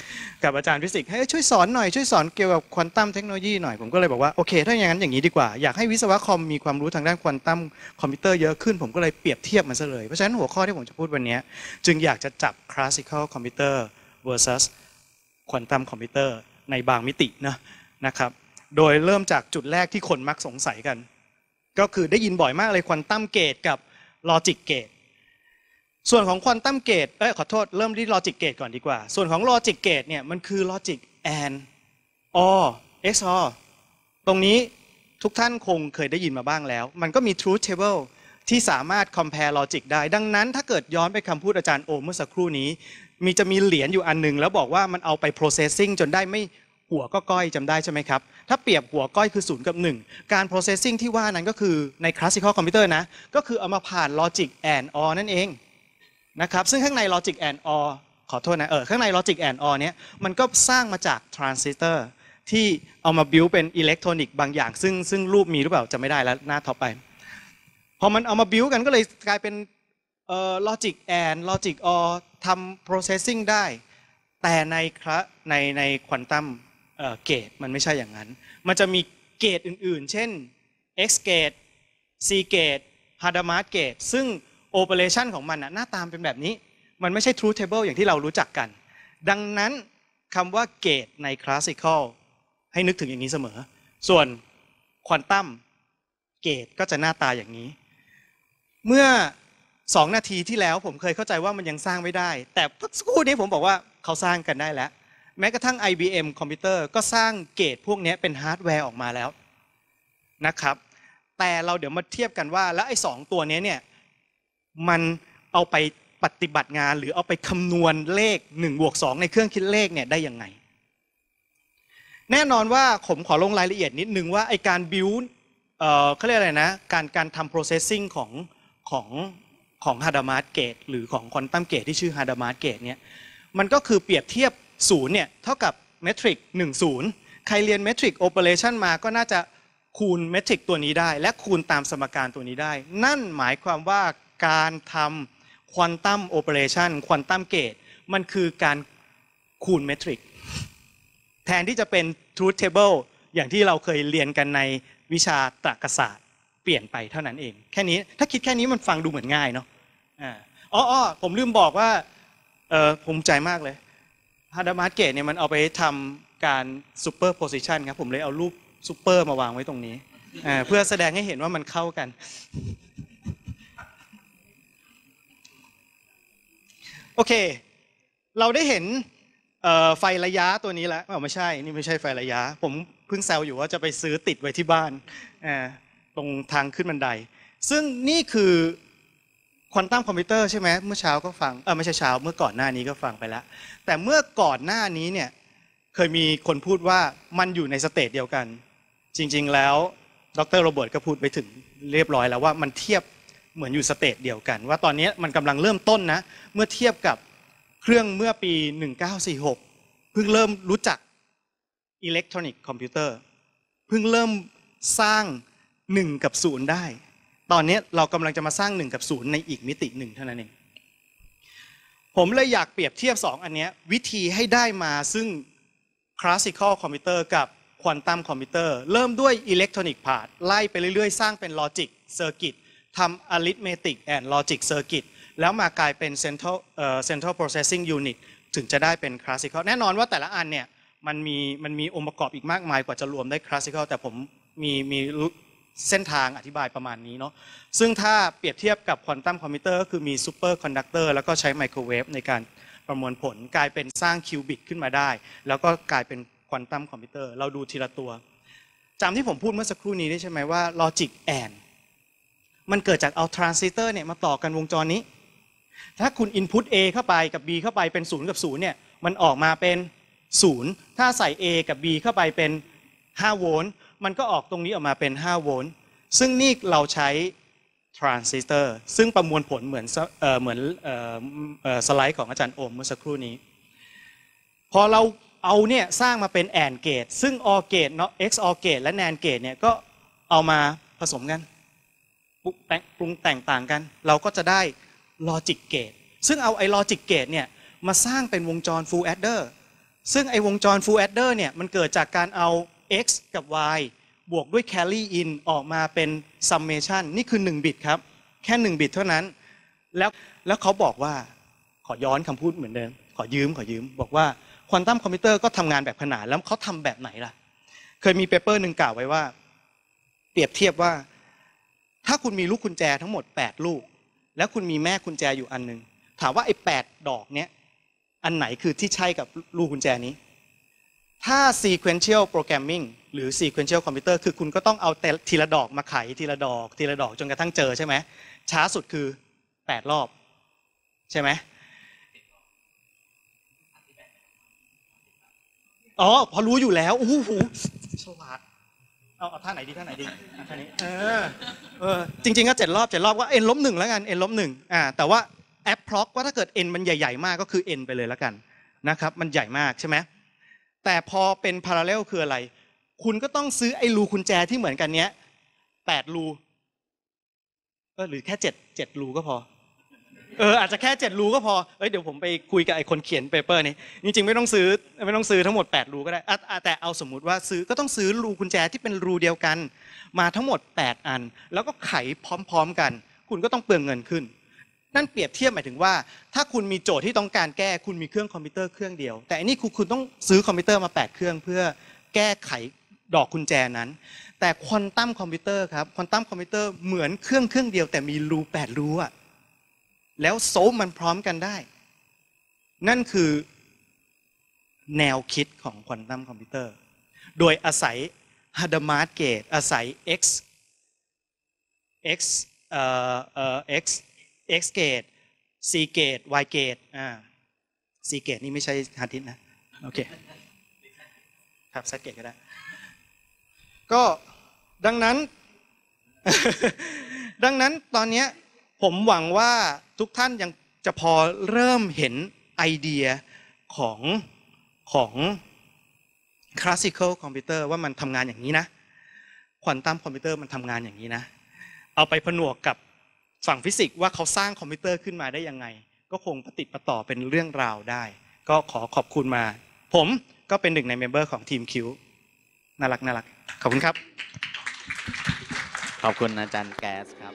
กับอาจารย์ฟิสิกส์ให้ช่วยสอนหน่อยช่วยสอนเกี่ยวกับควอนตัมเทคโนโลยีหน่อยผมก็เลยบอกว่าโอเคถ้าอย่างนั้นอย่างนี้ดีกว่าอยากให้วิศวะคอมมีความรู้ทางด้านควอนตัมคอมพิวเตอร์เยอะขึ้นผมก็เลยเปรียบเทียบมันซะเลยเพราะฉะนั้นหัวข้อที่ผมจะพูดวันนี้จึงอยากจะจับคลาสสิคอลคอมพิวเตอร์ versus ควอนตัมคอมพิวเตอร์ในบางมิตินะนะครับโดยเริ่มจากจุดแรกที่คนมักสงสัยกันก็คือได้ยินบ่อยมากเลยควอนตัมเกตกับลอจิกเกตส่วนของควอนตัมเกตเอ้ยขอโทษเริ่มที่ลอจิกเกตก่อนดีกว่าส่วนของลอจิกเกตเนี่ยมันคือลอจิกแอนออเอ็กซ์ออตรงนี้ทุกท่านคงเคยได้ยินมาบ้างแล้วมันก็มี truth table ที่สามารถ compare ลอจิกได้ดังนั้นถ้าเกิดย้อนไปคำพูดอาจารย์โอมเมื่อสักครู่นี้มีจะมีเหรียญอยู่อันหนึ่งแล้วบอกว่ามันเอาไป processing จนได้ไม่หัวก็ก้อยจำได้ใช่ไหมครับถ้าเปรียบหัวก้อยคือศูนย์กับหนึ่งการ processing ที่ว่านั้นก็คือใน classical computer นะก็คือเอามาผ่าน logic and or นั่นเองนะครับซึ่งข้างใน logic and or ขอโทษนะเออข้างใน logic and or เนี้ยมันก็สร้างมาจากทรานซิสเตอร์ที่เอามาบิวเป็นอิเล็กทรอนิกส์บางอย่างซึ่งซึ่งรูปมีหรือเปล่าจะไม่ได้แล้วหน้าต่อไปพอมันเอามาบิวกันก็เลยกลายเป็นเอ่อ logic and logic or ทำ processing ได้แต่ในในในควอนตัมเอ่อเกตมันไม่ใช่อย่างนั้นมันจะมีเกตอื่นๆเช่น x gate c gate Hadamard gate ซึ่งโอเปอเรชันของมันน่ะหน้าตามเป็นแบบนี้มันไม่ใช่ truth table อย่างที่เรารู้จักกันดังนั้นคำว่าเกตในคลาสสิคอลให้นึกถึงอย่างนี้เสมอส่วนควอนตัมเกตก็จะหน้าตาอย่างนี้เมื่อสองนาทีที่แล้วผมเคยเข้าใจว่ามันยังสร้างไม่ได้แต่พักสักครู่นี้ผมบอกว่าเขาสร้างกันได้แล้วแม้กระทั่ง ไอ บี เอ็ม คอมพิวเตอร์ก็สร้างเกตพวกนี้เป็นฮาร์ดแวร์ออกมาแล้วนะครับแต่เราเดี๋ยวมาเทียบกันว่าแล้วไอ้สองตัวนี้เนี่ยมันเอาไปปฏิบัติงานหรือเอาไปคำนวณเลขหนึ่งบวกสองในเครื่องคิดเลขเนี่ยได้ยังไงแน่นอนว่าผมขอลงรายละเอียดนิดนึงว่าไอการ build เอ่อเขาเรียกอะไรนะการการทำ processing ของของของ Hadamard gate หรือของ quantum gate ที่ชื่อ Hadamard gate เนี่ยมันก็คือเปรียบเทียบศูนย์เนี่ยเท่ากับเมทริกหนึ่ง ศูนย์ใครเรียนเมทริก operation มาก็น่าจะคูณเมทริกตัวนี้ได้และคูณตามสมการตัวนี้ได้นั่นหมายความว่าการทำควอนตัมโอเปอเรชันควอนตัมเกตมันคือการคูณเมทริกแทนที่จะเป็น truth table อย่างที่เราเคยเรียนกันในวิชาตรรกศาสตร์เปลี่ยนไปเท่านั้นเองแค่นี้ถ้าคิดแค่นี้มันฟังดูเหมือนง่ายเนาะอ๋อผมลืมบอกว่าเออภูมิใจมากเลย Hadamard gate เนี่ยมันเอาไปทำการ super position ครับผมเลยเอารูป super มาวางไว้ตรงนี้ เพื่อแสดงให้เห็นว่ามันเข้ากันโอเคเราได้เห็นไฟระยะตัวนี้แล้วไม่ใช่นี่ไม่ใช่ไฟระยะผมเพิ่งแซวอยู่ว่าจะไปซื้อติดไว้ที่บ้านตรงทางขึ้นบันไดซึ่งนี่คือควอนตัมคอมพิวเตอร์ใช่ไหมเมื่อเช้าก็ฟังเออไม่ใช่เช้าเมื่อก่อนหน้านี้ก็ฟังไปแล้วแต่เมื่อก่อนหน้านี้เนี่ยเคยมีคนพูดว่ามันอยู่ในสเตจเดียวกันจริงๆแล้ว ดร.โรเบิร์ตก็พูดไปถึงเรียบร้อยแล้วว่ามันเทียบเหมือนอยู่สเตจเดียวกันว่าตอนนี้มันกำลังเริ่มต้นนะเมื่อเทียบกับเครื่องเมื่อปีหนึ่งเก้าสี่หกเพิ่งเริ่มรู้จักอิเล็กทรอนิกส์คอมพิวเตอร์เพิ่งเริ่มสร้างหนึ่งกับศูนย์ได้ตอนนี้เรากำลังจะมาสร้างหนึ่งกับศูนย์ในอีกมิติหนึ่งเท่านั้นเองผมเลยอยากเปรียบเทียบสองอันนี้วิธีให้ได้มาซึ่งคลาสสิคอลคอมพิวเตอร์กับควอนตัมคอมพิวเตอร์เริ่มด้วยอิเล็กทรอนิกส์พาร์ทไล่ไปเรื่อยๆสร้างเป็นลอจิกเซอร์กิตทำอะริทเมติกแอนด์ลอจิกเซอร์กิตแล้วมากลายเป็นเซ็นทรัลเอ่อเซ็นทรัลโปรเซสซิ่งยูนิตถึงจะได้เป็นคลาสสิคอลแน่นอนว่าแต่ละอันเนี่ยมันมีมันมีองค์ประกอบอีกมากมายกว่าจะรวมได้คลาสสิคอลแต่ผมมีมีเส้นทางอธิบายประมาณนี้เนาะซึ่งถ้าเปรียบเทียบกับควอนตัมคอมพิวเตอร์ก็คือมีซูเปอร์คอนดักเตอร์แล้วก็ใช้ไมโครเวฟในการประมวลผลกลายเป็นสร้างคิวบิตขึ้นมาได้แล้วก็กลายเป็นควอนตัมคอมพิวเตอร์เราดูทีละตัวจำที่ผมพูดเมื่อสักครู่นี้ได้ใช่ไหมว่าลอจิกแอนมันเกิดจากเอาทรานซิสเตอร์เนี่ยมาต่อกันวงจรนี้ถ้าคุณ input A เข้าไปกับ B เข้าไปเป็นศูนย์กับศูนย์เนี่ยมันออกมาเป็นศูนย์ถ้าใส่ A กับ B เข้าไปเป็นห้าโวลต์มันก็ออกตรงนี้ออกมาเป็นห้าโวลต์ซึ่งนี่เราใช้ทรานซิสเตอร์ซึ่งประมวลผลเหมือนเอ่อเหมือนเอ่อเอ่อสไลด์ของอาจารย์โอมเมื่อสักครู่นี้พอเราเอาเนี่ยสร้างมาเป็นแอนด์เกตซึ่งออร์เกตเนาะ x ออร์เกตและแนนเกตเนี่ยก็เอามาผสมกันปรุงแต่งต่างกันเราก็จะได้ลอจิกเกตซึ่งเอาไอ้ลอจิกเกตเนี่ยมาสร้างเป็นวงจรฟูลแอดเดอร์ซึ่งไอ้วงจรฟูลแอดเดอร์เนี่ยมันเกิดจากการเอา x กับ y บวกด้วย carry in ออกมาเป็น summation นี่คือหนึ่งบิตครับแค่หนึ่งบิตเท่านั้นแล้วแล้วเขาบอกว่าขอย้อนคำพูดเหมือนเดิมขอยืมขอยืมบอกว่าควอนตัมคอมพิวเตอร์ก็ทำงานแบบขนานแล้วเขาทำแบบไหนล่ะเคยมีเปเปอร์หนึ่งกล่าวไว้ว่าเปรียบเทียบว่าถ้าคุณมีลูกกุญแจทั้งหมดแปดลูกแล้วคุณมีแม่กุญแจอยู่อันนึงถามว่าไอ้แปดดอกเนี้ยอันไหนคือที่ใช่กับลูกกุญแจนี้ถ้า sequential programming หรือ sequential computer คือคุณก็ต้องเอาทีละดอกมาไขทีละดอกทีละดอกจนกระทั่งเจอใช่ไหมช้าสุดคือแปดรอบใช่ไหมอ๋อพอรู้อยู่แล้วโอ้โหฉลาดเอาเอาท่าไหนดีท่าไหนดีท่านี้เออเออจริงๆก็เจ็ดรอบเจ็ดรอบก็เอ็นลบหนึ่งแล้วกันเอ็นลบหนึ่งอ่าแต่ว่าแอปพล็อกว่าถ้าเกิดเอ็นมันใหญ่ๆมากก็คือเอ็นไปเลยแล้วกันนะครับมันใหญ่มากใช่ไหมแต่พอเป็นพาราเลลคืออะไรคุณก็ต้องซื้อไอ้รูกุญแจที่เหมือนกันเนี้ยแปดรูเออหรือแค่เจ็ดเจ็ดรูก็พอเอออาจจะแค่เจ็ดรูก็พอเอ้ยเดี๋ยวผมไปคุยกับไอ้คนเขียนเปเปอร์นี้จริงๆไม่ต้องซื้อไม่ต้องซื้อทั้งหมดแปดรูก็ได้แต่เอาสมมุติว่าซื้อก็ต้องซื้อรูกุญแจที่เป็นรูเดียวกันมาทั้งหมดแปดอันแล้วก็ไขพร้อมๆกันคุณก็ต้องเปลืองเงินขึ้นนั่นเปรียบเทียบหมายถึงว่าถ้าคุณมีโจทย์ที่ต้องการแก้คุณมีเครื่องคอมพิวเตอร์เครื่องเดียวแต่อันนี้คุณต้องซื้อคอมพิวเตอร์มาแปดเครื่องเพื่อแก้ไขดอกกุญแจนั้นแต่ควอนตัมคอมพิวเตอร์ครับควอนตัมคอมพิวเตอร์เหมือนเครื่องเครื่องเดียวแต่มีรูแปดรูอะแล้วโซลมันพร้อมกันได้นั่นคือแนวคิดของควอนตัมคอมพิวเตอร์โดยอาศัย Hadamard gate อาศัย x x เอ่อเอ่อ x x gate c gate y gate อ่า c gate นี่ไม่ใช่ฮาร์ดดิสก์นะโอเคครับ z gate ก็ได้ก็ดังนั้นดังนั้นตอนเนี้ยผมหวังว่าทุกท่านยังจะพอเริ่มเห็นไอเดียของของคลาสสิคอลคอมพิวเตอร์ว่ามันทำงานอย่างนี้นะควอนตัมคอมพิวเตอร์มันทำงานอย่างนี้นะเอาไปผนวกกับฝั่งฟิสิกส์ว่าเขาสร้างคอมพิวเตอร์ขึ้นมาได้ยังไงก็คงประติดประต่อเป็นเรื่องราวได้ก็ขอขอบคุณมาผมก็เป็นหนึ่งในเมมเบอร์ของทีมคิวน่ารักน่ารักขอบคุณครับขอบคุณอาจารย์แก๊สครับ